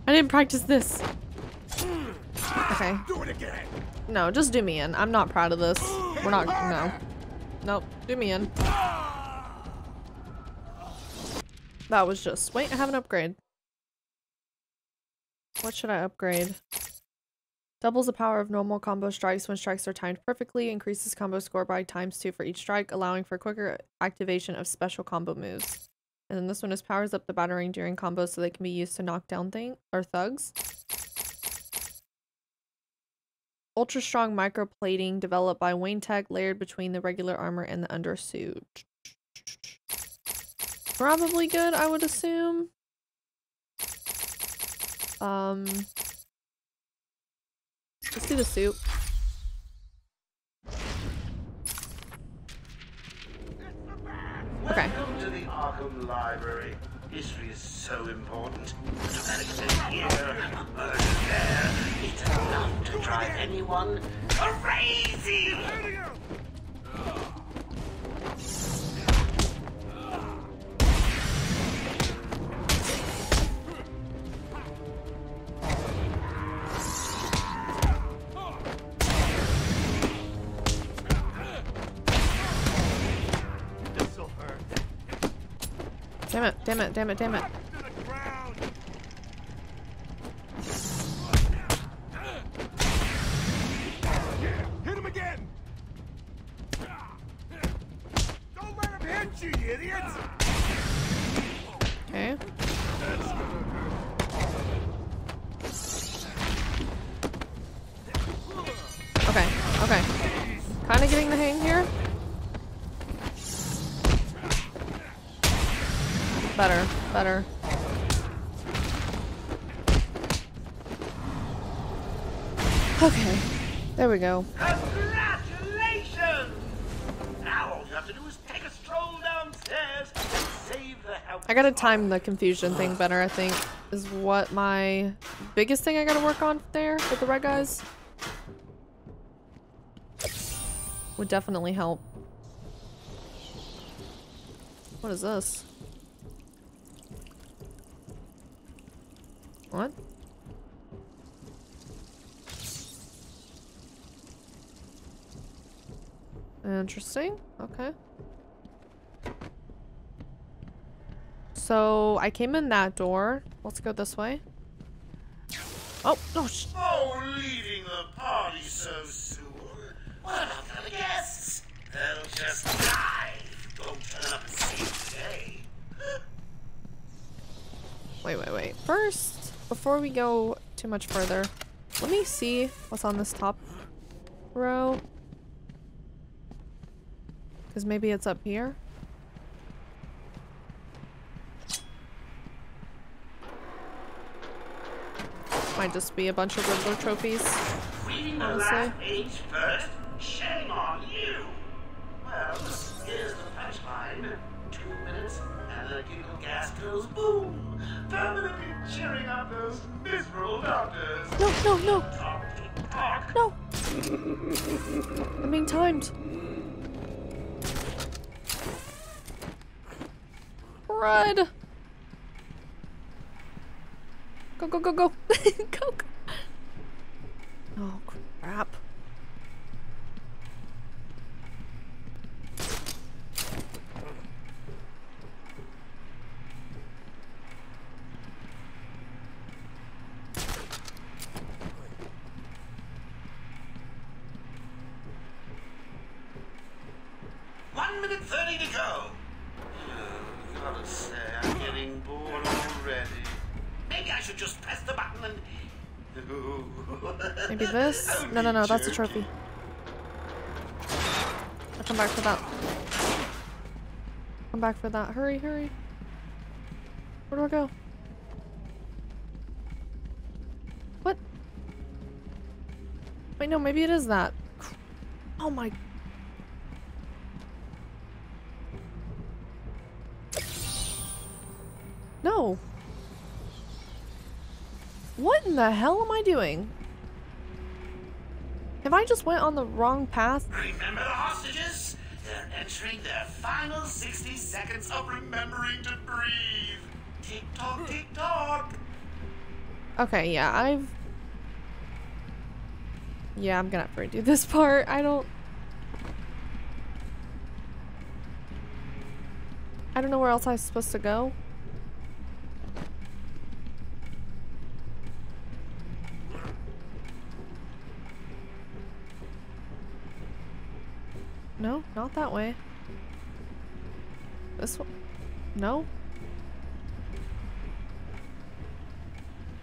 I didn't practice this. Okay. No, just do me in. I'm not proud of this. We're not. No. Nope. Do me in. That was just- wait, I have an upgrade. What should I upgrade? Doubles the power of normal combo strikes when strikes are timed perfectly. Increases combo score by ×2 for each strike, allowing for quicker activation of special combo moves. And then this one is powers up the battering during combos so they can be used to knock down thugs. Ultra strong microplating developed by Wayne Tech, layered between the regular armor and the undersuit. Probably good, I would assume. Let's do the suit. Arkham Library. History is so important. To manage this year, murder there, it's enough to drive anyone crazy! Damn it, damn it, damn it, damn it. Hit him again! Don't let him hit you, you idiots! Okay. Okay, okay. Kinda getting the hang here. Better, better. Okay, there we go. Congratulations! Now all you have to do is take a stroll downstairs and save the house. I gotta time the confusion thing better, I think, is what my biggest thing I gotta work on there with the red guys. Would definitely help. What is this? What? Interesting. Okay. So I came in that door. Let's go this way. Oh no! Oh, leaving the party so soon. What about the other guests? They'll just die. Don't turn up and save the day. Wait, wait, wait. First. Before we go too much further, let me see what's on this top row. Because maybe it's up here. Might just be a bunch of Riddler trophies. Reading the last page first, shame on you! Well, here's the punchline. 2 minutes, and the giggle gas goes boom! Permanently cheering up those miserable doctors. No, no, no. No. I'm being timed. Crud. Go, go, go, go. Go, go. Oh, crap. Maybe this? No, no, no, that's a trophy. I'll come back for that. Come back for that. Hurry, hurry. Where do I go? What? Wait, no, maybe it is that. Oh my. No. What in the hell am I doing? Have I just went on the wrong path? Remember the hostages? They're entering their final 60 seconds of remembering to breathe. Tick tock, tick tock. Okay, yeah, I'm gonna have to redo this part. I don't know where else I'm supposed to go. No, not that way. This one? No?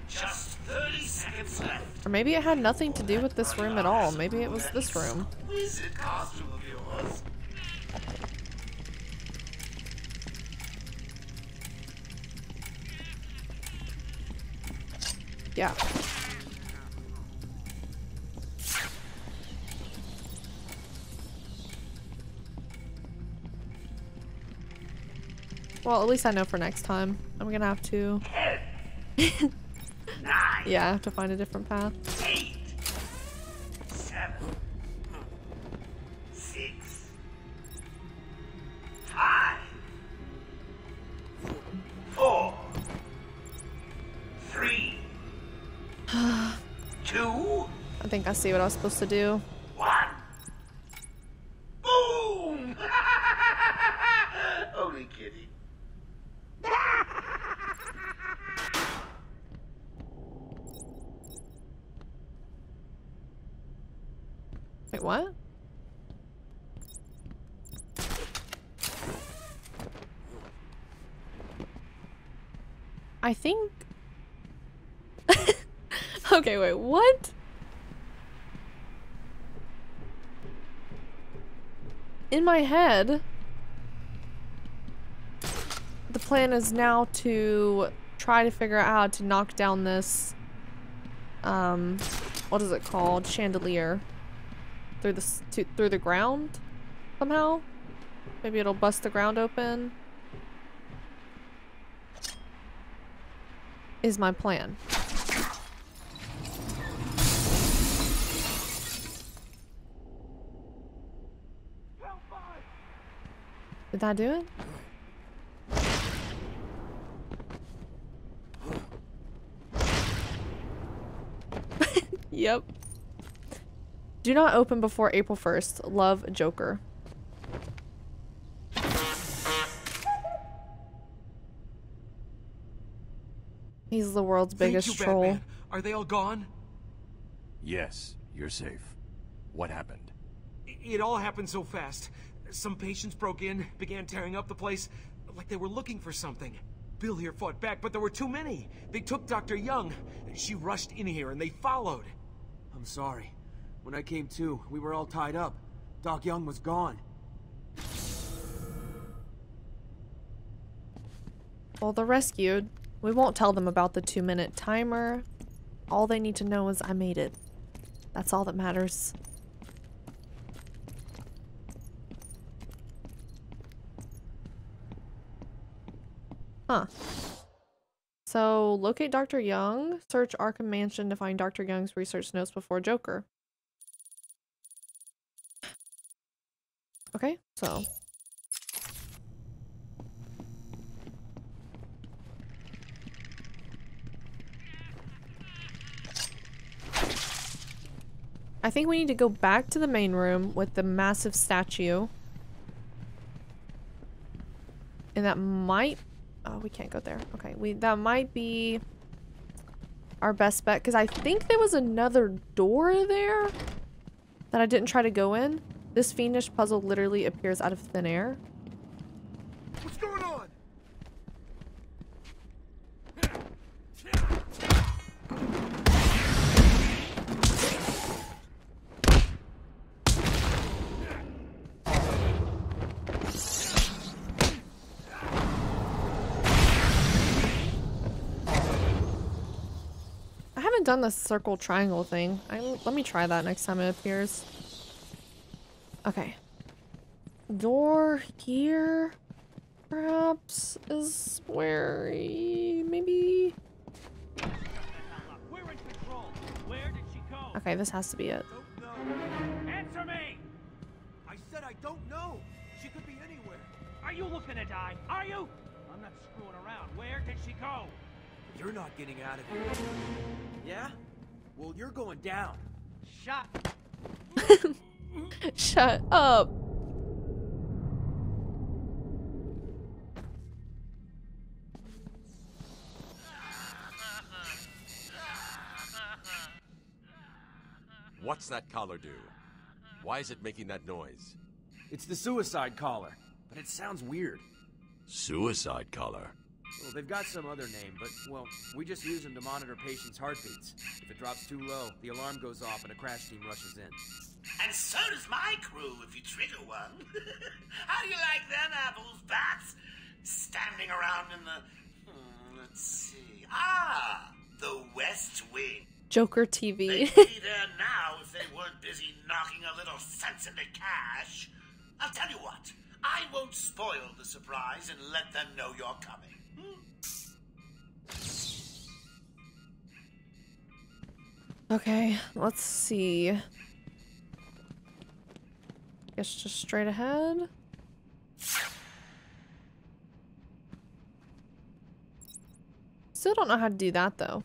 Just 30 seconds left. Or maybe it had nothing to do with this room at all. Maybe it was this room. Yeah. Well, at least I know for next time. I'm gonna have to... yeah, I have to find a different path. 8, 7, 6, 5, 4, 3, 2. I think I see what I was supposed to do. 1. Boom! Only kidding. Wait, what? I think... okay, wait, what? In my head, the plan is now to try to figure out how to knock down this, what is it called? Chandelier. Through the ground? Somehow? Maybe it'll bust the ground open? Is my plan. Did that do it? Yep. Do not open before April 1st. Love, Joker. He's the world's biggest troll. Batman. Are they all gone? Yes, you're safe. What happened? It all happened so fast. Some patients broke in, began tearing up the place, like they were looking for something. Bill here fought back, but there were too many. They took Dr. Young. She rushed in here, and they followed. I'm sorry. When I came to, we were all tied up. Doc Young was gone. Well, they're rescued. We won't tell them about the 2-minute timer. All they need to know is I made it. That's all that matters. Huh. So, locate Dr. Young. Search Arkham Mansion to find Dr. Young's research notes before Joker. Okay, so... I think we need to go back to the main room with the massive statue. And that might... oh, we can't go there. Okay, that might be our best bet. Because I think there was another door there that I didn't try to go in. This fiendish puzzle literally appears out of thin air. What's going on? Done the circle triangle thing. Let me try that next time it appears. Okay. Door here perhaps is where maybe. We're in control. Where did she go? Okay, this has to be it. Answer me! I said I don't know. She could be anywhere. Are you looking to die? Are you? I'm not screwing around. Where did she go? You're not getting out of here. Yeah? Well, you're going down. Shut up. Shut up. What's that collar do? Why is it making that noise? It's the suicide collar, but it sounds weird. Suicide collar? Well, they've got some other name, but, well, we just use them to monitor patients' heartbeats. If it drops too low, the alarm goes off and a crash team rushes in. And so does my crew, if you trigger one. How do you like them apples, bats? Standing around in the... let's see... ah! The West Wing. Joker TV. They'd be there now if they weren't busy knocking a little sense into cash. I'll tell you what. I won't spoil the surprise and let them know you're coming. Okay, let's see. I guess just straight ahead. Still don't know how to do that though.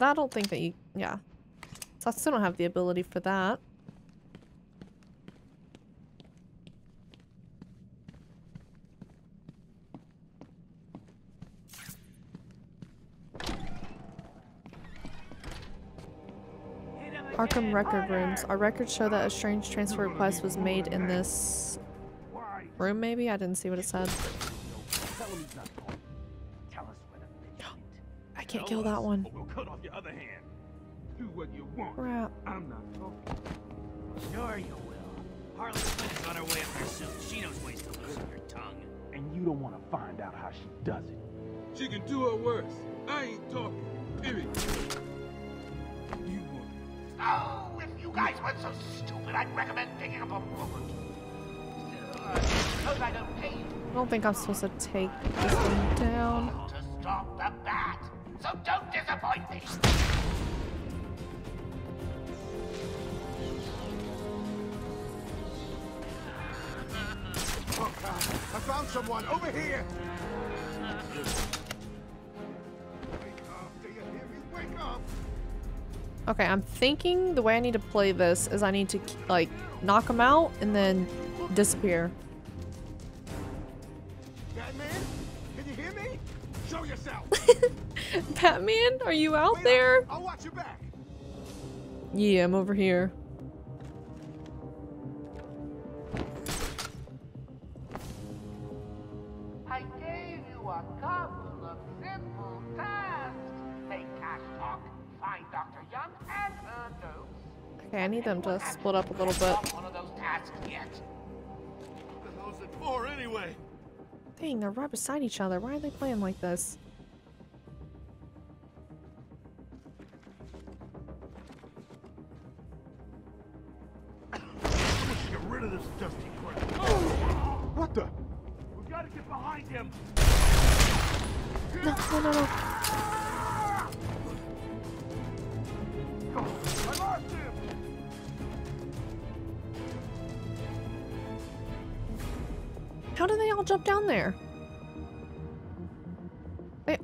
I don't think that you, yeah. So I still don't have the ability for that. Arkham record rooms. Our records show that a strange transfer request was made in this room, maybe? I didn't see what it said. I can't kill that one. Crap. Sure you will. Harley Quinn's on her way up her suit. She knows ways to loosen her tongue. And you don't want to find out how she does it. She can do her worst. I ain't talking. Period. Oh, if you guys weren't so stupid, I'd recommend picking up a book. I don't think I'm supposed to take this one down. To stop the bat, so don't disappoint me. Look, I found someone over here. Wake up, do you hear me? Wake up. Okay, I'm thinking the way I need to play this is I need to, like, knock him out and then disappear. Batman? Can you hear me? Show yourself! Batman, are you out there? I'll watch your back. Yeah, I'm over here. I gave you a couple of simple tasks. Make Cash talk. Find Dr. Young and her notes. Okay, I need them to split up a little bit. One of those tasks yet. What the hell's it for anyway? Dang, they're right beside each other. Why are they playing like this? Get rid of this dusty crap. Oh, what the? We've got to get behind him. No. I lost him! How did they all jump down there?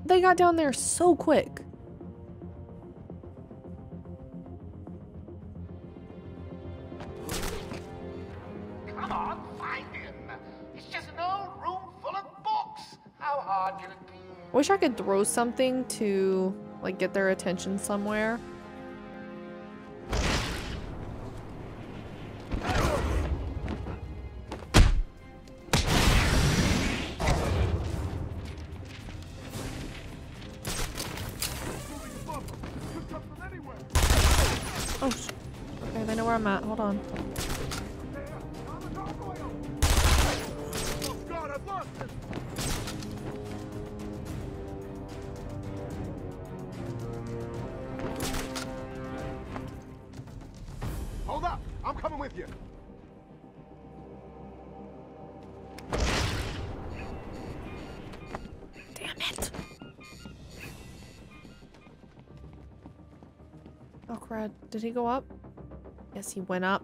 They got down there so quick. Come on, find him! It's just an old room full of books! How hard can it be? I wish I could throw something to, like, get their attention somewhere. Did he go up? Yes, he went up.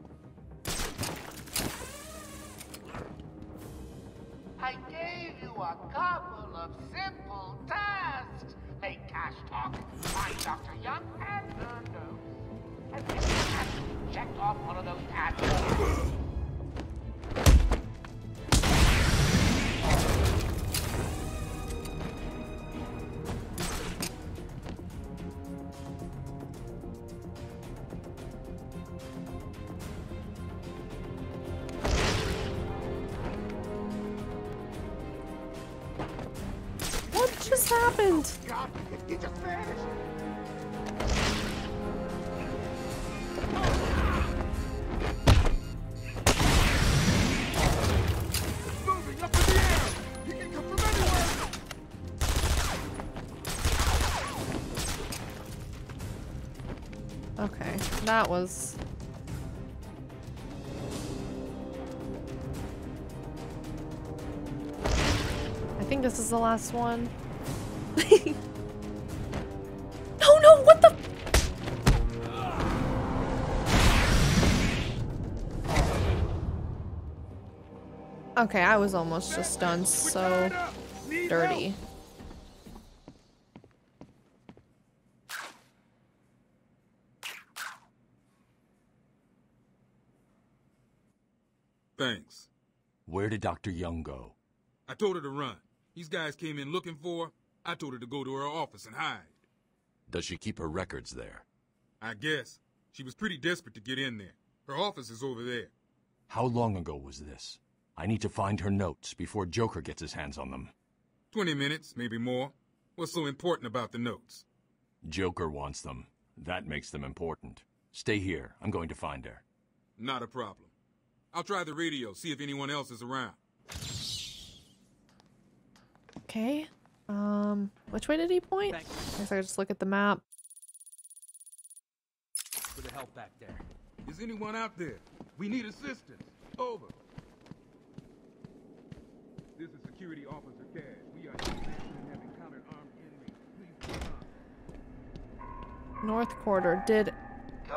I gave you a couple of simple tasks. Make Cash talk, find Dr. Young and her notes. And if you have to check off one of those tasks. That was think this is the last one. Oh no, what the? Okay, I was almost just done so dirty. Thanks. Where did Dr. Young go? I told her to run. These guys came in looking for her. I told her to go to her office and hide. Does she keep her records there? I guess. She was pretty desperate to get in there. Her office is over there. How long ago was this? I need to find her notes before Joker gets his hands on them. 20 minutes, maybe more. What's so important about the notes? Joker wants them. That makes them important. Stay here. I'm going to find her. Not a problem. I'll try the radio, see if anyone else is around. Okay. Which way did he point? I guess I just look at the map. For the help back there. Is anyone out there? We need assistance. Over. This is Security Officer Cash. We are have encountered armed enemies. Please come. North Quarter. Did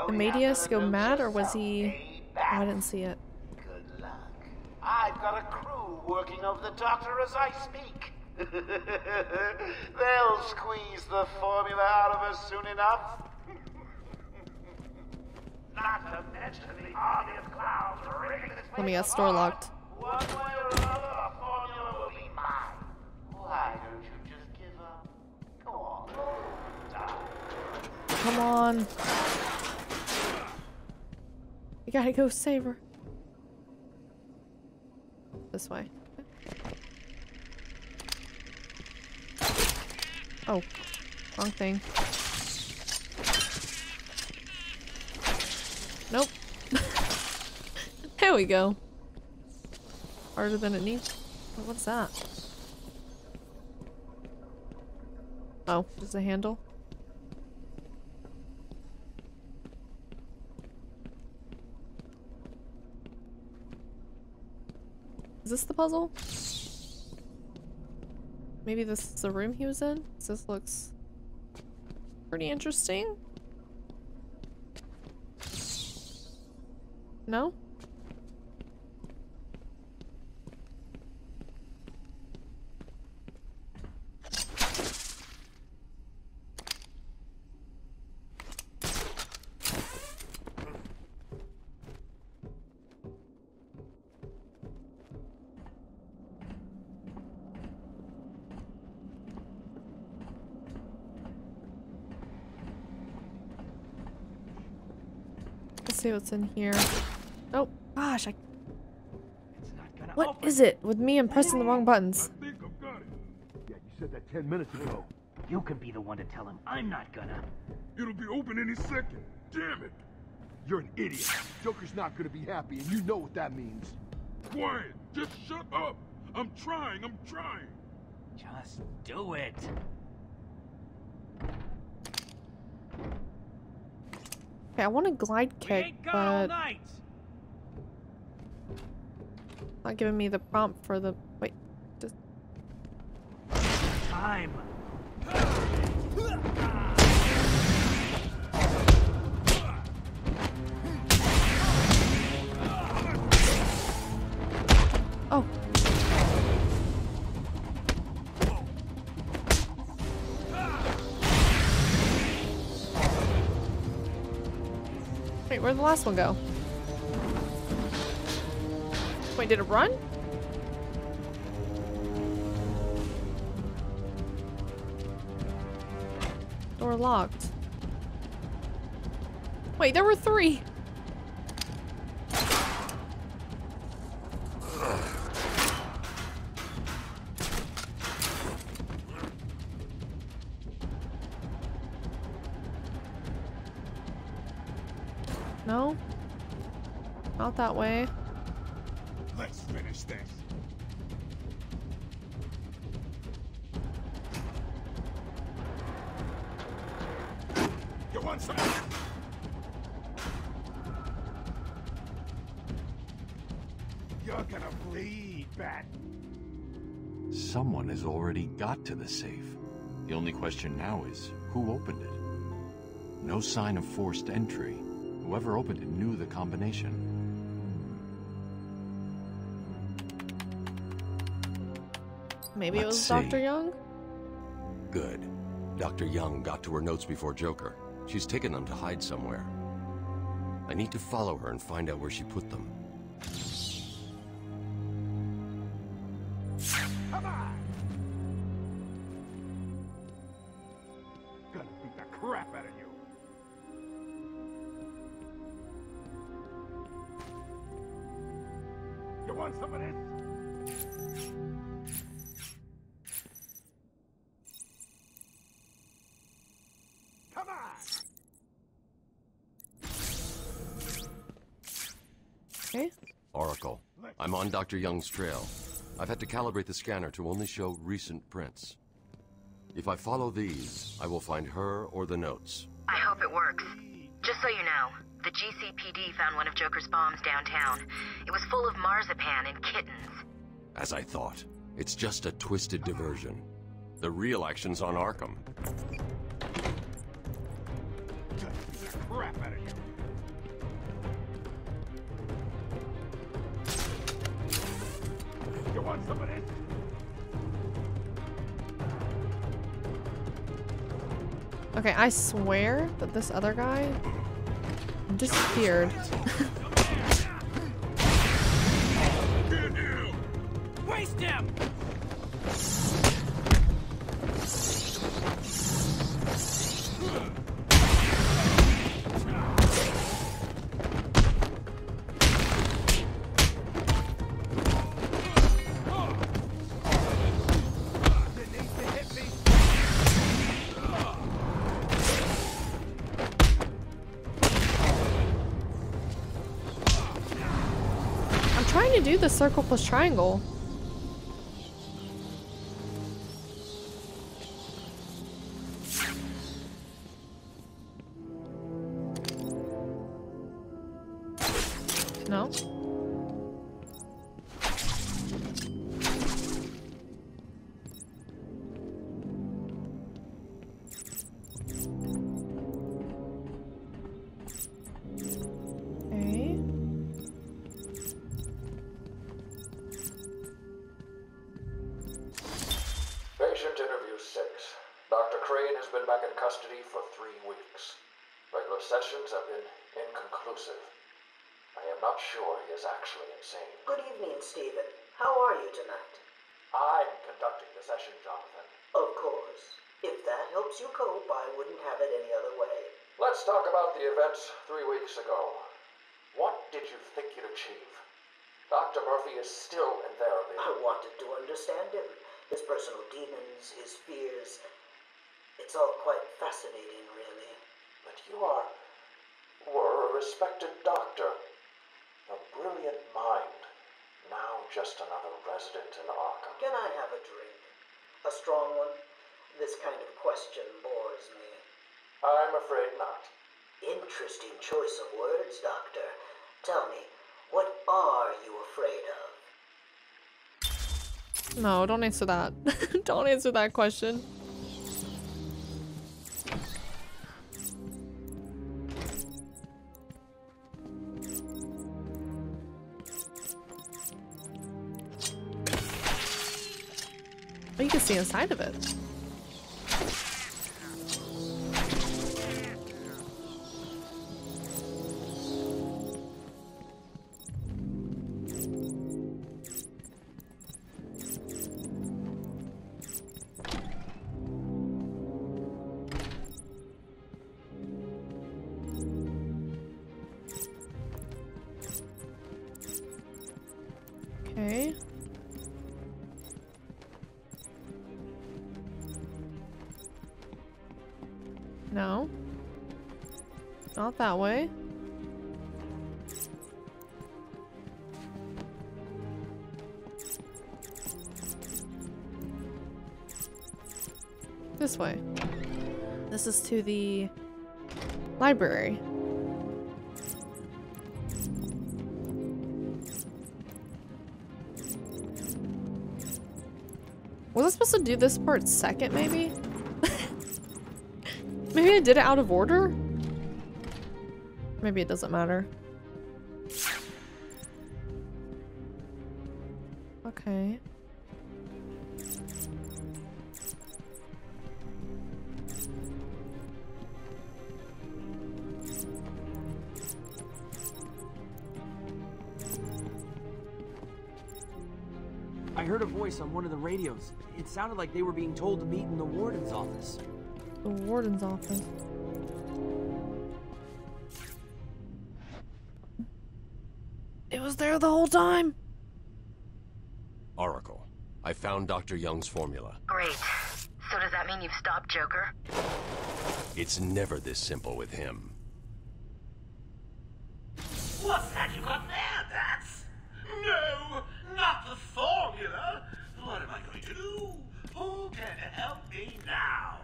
Amadeus go mad, or was he? Oh, I didn't see it. I've got a crew working over the doctor as I speak. They'll squeeze the formula out of her soon enough. Not to mention the army of clowns. Let me get store locked. One way or another, the formula will be mine. Why don't you just give up? Go on. Die. Come on. We gotta go save her. This way. Oh, wrong thing. Nope. There we go. Harder than it needs. What's that? Oh, just a handle. Is this the puzzle? Maybe this is the room he was in? This looks pretty interesting. No? See what's in here. Oh gosh, I... What is it with me and pressing the wrong buttons? I think I've got it. Yeah, you said that 10 minutes ago. You can be the one to tell him. I'm not gonna. It'll be open any second. Damn it! You're an idiot. Joker's not gonna be happy, and you know what that means. Quiet! Just shut up! I'm trying. I'm trying. Just do it. Okay, I want a glide kick, but not giving me the prompt for the wait. Just time. Oh. Wait, where'd the last one go? Wait, did it run? Door locked. Wait, there were three! No? Not that way. Let's finish this. You want some? You're gonna bleed, Bat. Someone has already got to the safe. The only question now is, who opened it? No sign of forced entry. Whoever opened it knew the combination. Maybe it was Dr. Young? Good. Dr. Young got to her notes before Joker. She's taken them to hide somewhere. I need to follow her and find out where she put them. Come on! Gonna beat the crap out of you. You want some of this? Come on! Okay. Oracle, I'm on Dr. Young's trail. I've had to calibrate the scanner to only show recent prints. If I follow these, I will find her or the notes. I hope it works. Just so you know, the GCPD found one of Joker's bombs downtown. It was full of marzipan and kittens. As I thought, it's just a twisted diversion. The real action's on Arkham. Get the crap out of you. Want some of this? Okay, I swear that this other guy disappeared. Waste him! Do the circle plus triangle. No. No, don't answer that. Don't answer that question. Oh, you can see inside of it. That way. This way. This is to the library. Was I supposed to do this part second, maybe? Maybe I did it out of order? Maybe it doesn't matter. Okay. I heard a voice on one of the radios. It sounded like they were being told to meet in the warden's office. The warden's office. It was there the whole time. Oracle, I found Dr. Young's formula. Great. So does that mean you've stopped Joker? It's never this simple with him. What's that you got there, Bats? No! Not the formula! What am I going to do? Who can help me now?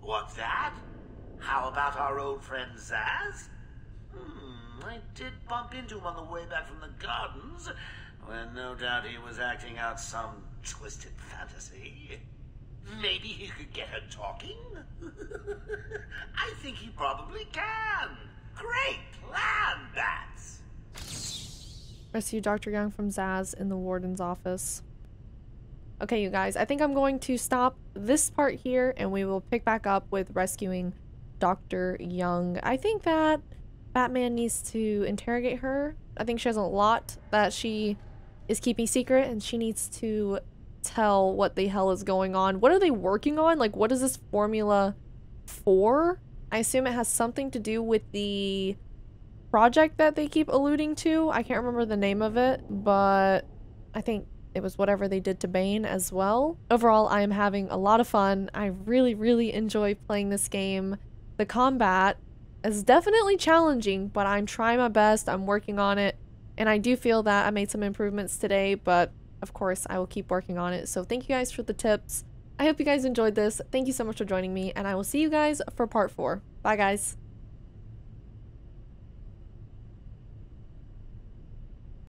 What's that? How about our old friend Zaz? I did bump into him on the way back from the gardens, where no doubt he was acting out some twisted fantasy. Maybe he could get her talking? I think he probably can! Great plan, Bats! Rescue Dr. Young from Zaz in the warden's office. Okay, you guys, I think I'm going to stop this part here, and we will pick back up with rescuing Dr. Young. I think that Batman needs to interrogate her. I think she has a lot that she is keeping secret, and she needs to tell what the hell is going on. What are they working on? Like, what is this formula for? I assume it has something to do with the project that they keep alluding to. I can't remember the name of it, but I think it was whatever they did to Bane as well. Overall, I am having a lot of fun. I really, really enjoy playing this game. The combat is definitely challenging, but I'm trying my best. I'm working on it, and I do feel that I made some improvements today, but of course, I will keep working on it. So thank you guys for the tips. I hope you guys enjoyed this. Thank you so much for joining me, and I will see you guys for part 4. Bye, guys.